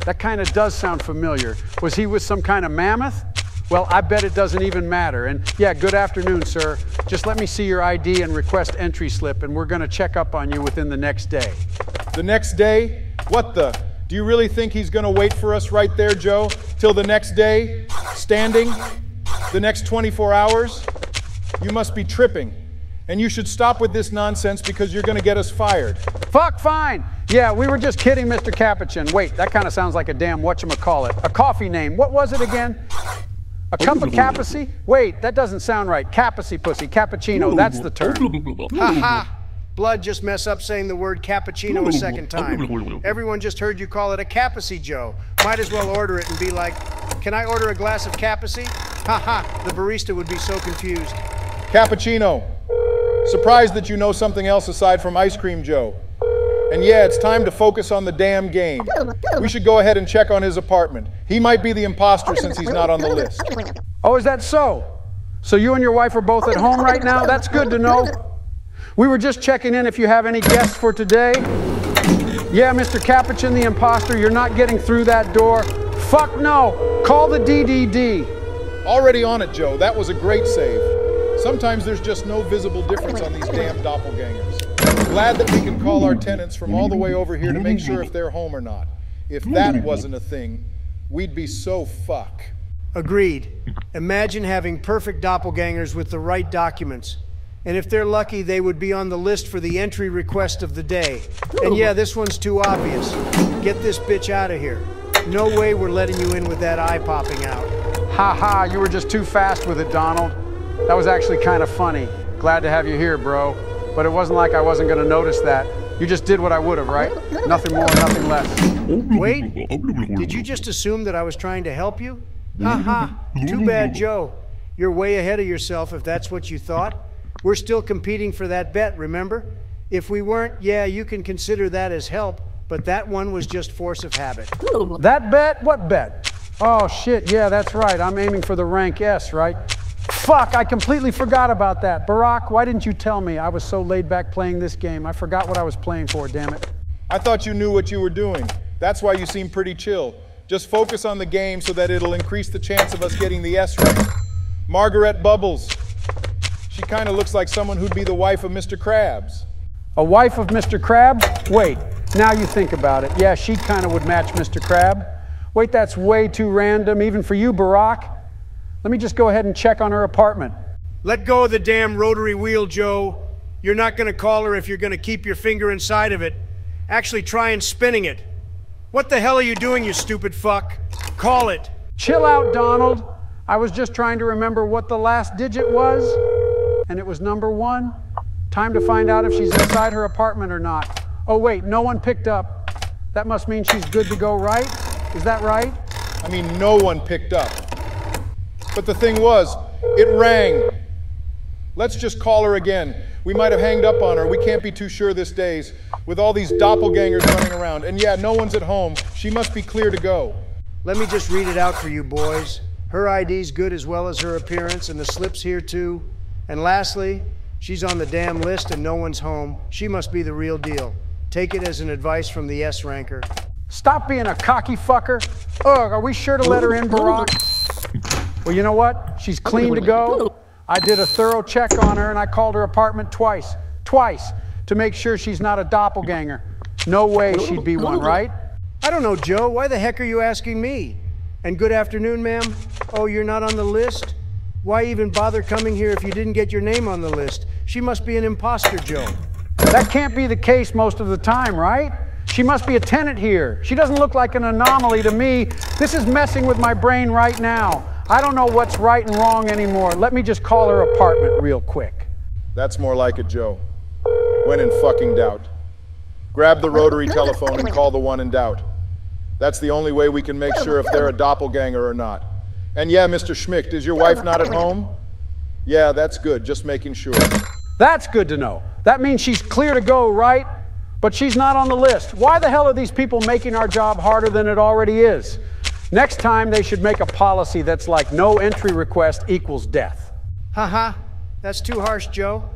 that kind of does sound familiar. Was he with some kind of mammoth? Well, I bet it doesn't even matter. And yeah, good afternoon, sir. Just let me see your ID and request entry slip, and we're gonna check up on you within the next day. The next day? What the? Do you really think he's gonna wait for us right there, Joe? Till the next day? Standing? The next 24 hours? You must be tripping. And you should stop with this nonsense because you're gonna get us fired. Fuck, fine. Yeah, we were just kidding, Mr. Capuchin. Wait, that kind of sounds like a damn whatchamacallit. A coffee name. What was it again? A cup of capucci? Wait, that doesn't sound right. Capucci pussy. Cappuccino, that's the term. Ha ha. Blood just mess up saying the word cappuccino a second time. Everyone just heard you call it a capucci, Joe. Might as well order it and be like, can I order a glass of capucci? Ha ha. The barista would be so confused. Cappuccino. Surprised that you know something else aside from ice cream, Joe. And yeah, it's time to focus on the damn game. We should go ahead and check on his apartment. He might be the imposter since he's not on the list. Oh, is that so? So you and your wife are both at home right now? That's good to know. We were just checking in if you have any guests for today. Yeah, Mr. Capuchin, the imposter, you're not getting through that door. Fuck no, call the DDD. Already on it, Joe. That was a great save. Sometimes there's just no visible difference on these damn doppelgangers. Glad that we can call our tenants from all the way over here to make sure if they're home or not. If that wasn't a thing, we'd be so fuck. Agreed. Imagine having perfect doppelgangers with the right documents. And if they're lucky, they would be on the list for the entry request of the day. And yeah, this one's too obvious. Get this bitch out of here. No way we're letting you in with that eye popping out. Ha ha, you were just too fast with it, Donald. That was actually kind of funny. Glad to have you here, bro. But it wasn't like I wasn't gonna notice that. You just did what I would have, right? Nothing more, nothing less. Wait, did you just assume that I was trying to help you? Haha, too bad, Joe. You're way ahead of yourself if that's what you thought. We're still competing for that bet, remember? If we weren't, yeah, you can consider that as help, but that one was just force of habit. That bet? What bet? Oh shit, yeah, that's right. I'm aiming for the rank S, right? Fuck, I completely forgot about that. Barack, why didn't you tell me? I was so laid back playing this game. I forgot what I was playing for, damn it. I thought you knew what you were doing. That's why you seem pretty chill. Just focus on the game so that it'll increase the chance of us getting the S right. Margaret Bubbles. She kind of looks like someone who'd be the wife of Mr. Krabs. A wife of Mr. Krabs? Wait, now you think about it. Yeah, she kind of would match Mr. Krab. Wait, that's way too random, even for you, Barack. Let me just go ahead and check on her apartment. Let go of the damn rotary wheel, Joe. You're not gonna call her if you're gonna keep your finger inside of it. Actually try and spinning it. What the hell are you doing, you stupid fuck? Call it. Chill out, Donald. I was just trying to remember what the last digit was, and it was number 1. Time to find out if she's inside her apartment or not. Oh wait, no one picked up. That must mean she's good to go, right? Is that right? I mean, no one picked up. But the thing was, it rang. Let's just call her again. We might have hanged up on her. We can't be too sure this days with all these doppelgangers running around. And yeah, no one's at home. She must be clear to go. Let me just read it out for you, boys. Her ID's good as well as her appearance, and the slip's here too. And lastly, she's on the damn list and no one's home. She must be the real deal. Take it as an advice from the S-ranker. Stop being a cocky fucker. Ugh, are we sure to let her in, Barack? Well, you know what? She's clean to go. I did a thorough check on her, and I called her apartment twice. Twice. To make sure she's not a doppelganger. No way she'd be one, right? I don't know, Joe. Why the heck are you asking me? And good afternoon, ma'am. Oh, you're not on the list? Why even bother coming here if you didn't get your name on the list? She must be an imposter, Joe. That can't be the case most of the time, right? She must be a tenant here. She doesn't look like an anomaly to me. This is messing with my brain right now. I don't know what's right and wrong anymore. Let me just call her apartment real quick. That's more like it, Joe. When in fucking doubt. Grab the rotary telephone and call the one in doubt. That's the only way we can make sure if they're a doppelganger or not. And yeah, Mr. Schmidt, is your wife not at home? Yeah, that's good, just making sure. That's good to know. That means she's clear to go, right? But she's not on the list. Why the hell are these people making our job harder than it already is? Next time, they should make a policy that's like no entry request equals death. Haha, that's too harsh, Joe.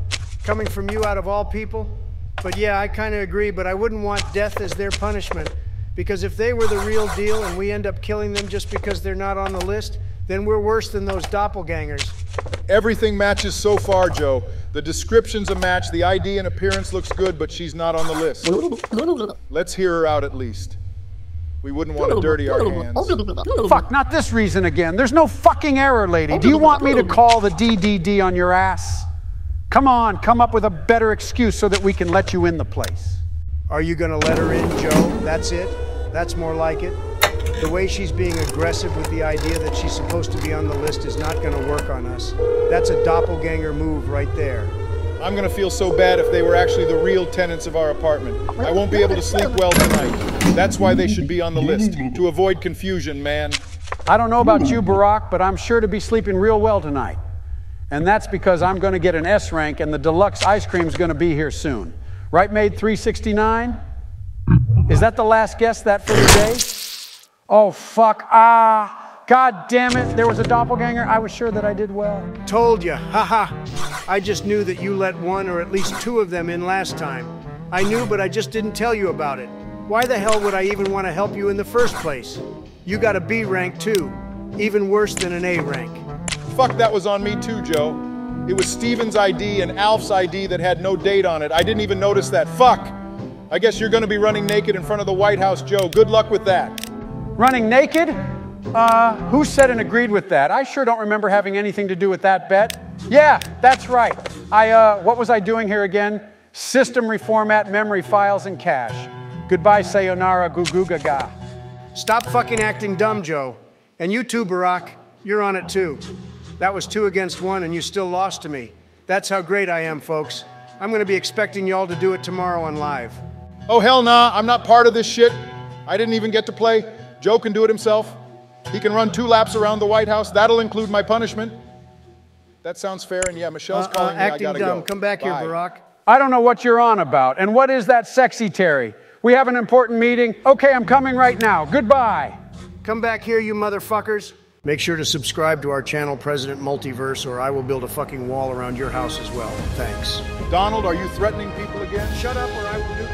Coming from you out of all people. But yeah, I kind of agree, but I wouldn't want death as their punishment. Because if they were the real deal and we end up killing them just because they're not on the list, then we're worse than those doppelgangers. Everything matches so far, Joe. The description's a match, the ID and appearance looks good, but she's not on the list. Let's hear her out at least. We wouldn't want to dirty our hands. Fuck, not this reason again. There's no fucking error, lady. Do you want me to call the DDD on your ass? Come on, come up with a better excuse so that we can let you in the place. Are you gonna let her in, Joe? That's it? That's more like it. The way she's being aggressive with the idea that she's supposed to be on the list is not going to work on us. That's a doppelganger move right there. I'm going to feel so bad if they were actually the real tenants of our apartment. I won't be able to sleep well tonight. That's why they should be on the list, to avoid confusion, man. I don't know about you, Barack, but I'm sure to be sleeping real well tonight. And that's because I'm going to get an S rank and the deluxe ice cream is going to be here soon. Right, Maid 369? Is that the last guess that for today? Oh, fuck, God damn it, there was a doppelganger. I was sure that I did well. Told you, haha. I just knew that you let one or at least two of them in last time. I knew, but I just didn't tell you about it. Why the hell would I even want to help you in the first place? You got a B rank too, even worse than an A rank. Fuck, that was on me too, Joe. It was Steven's ID and Alf's ID that had no date on it. I didn't even notice that, fuck. I guess you're gonna be running naked in front of the White House, Joe. Good luck with that. Running naked? Who said and agreed with that? I sure don't remember having anything to do with that bet. Yeah, that's right. What was I doing here again? System reformat, memory files, and cache. Goodbye, sayonara, goo goo gaga. Stop fucking acting dumb, Joe. And you too, Barack. You're on it too. That was 2 against 1 and you still lost to me. That's how great I am, folks. I'm gonna be expecting y'all to do it tomorrow on live. Oh, hell nah, I'm not part of this shit. I didn't even get to play. Joe can do it himself. He can run 2 laps around the White House. That'll include my punishment. That sounds fair, and yeah, Michelle's calling me. Acting dumb. Come back here, Barack. I don't know what you're on about. And what is that sexy Terry? We have an important meeting. Okay, I'm coming right now. Goodbye. Come back here, you motherfuckers. Make sure to subscribe to our channel, President Multiverse, or I will build a fucking wall around your house as well. Thanks. Donald, are you threatening people again? Shut up or I will do...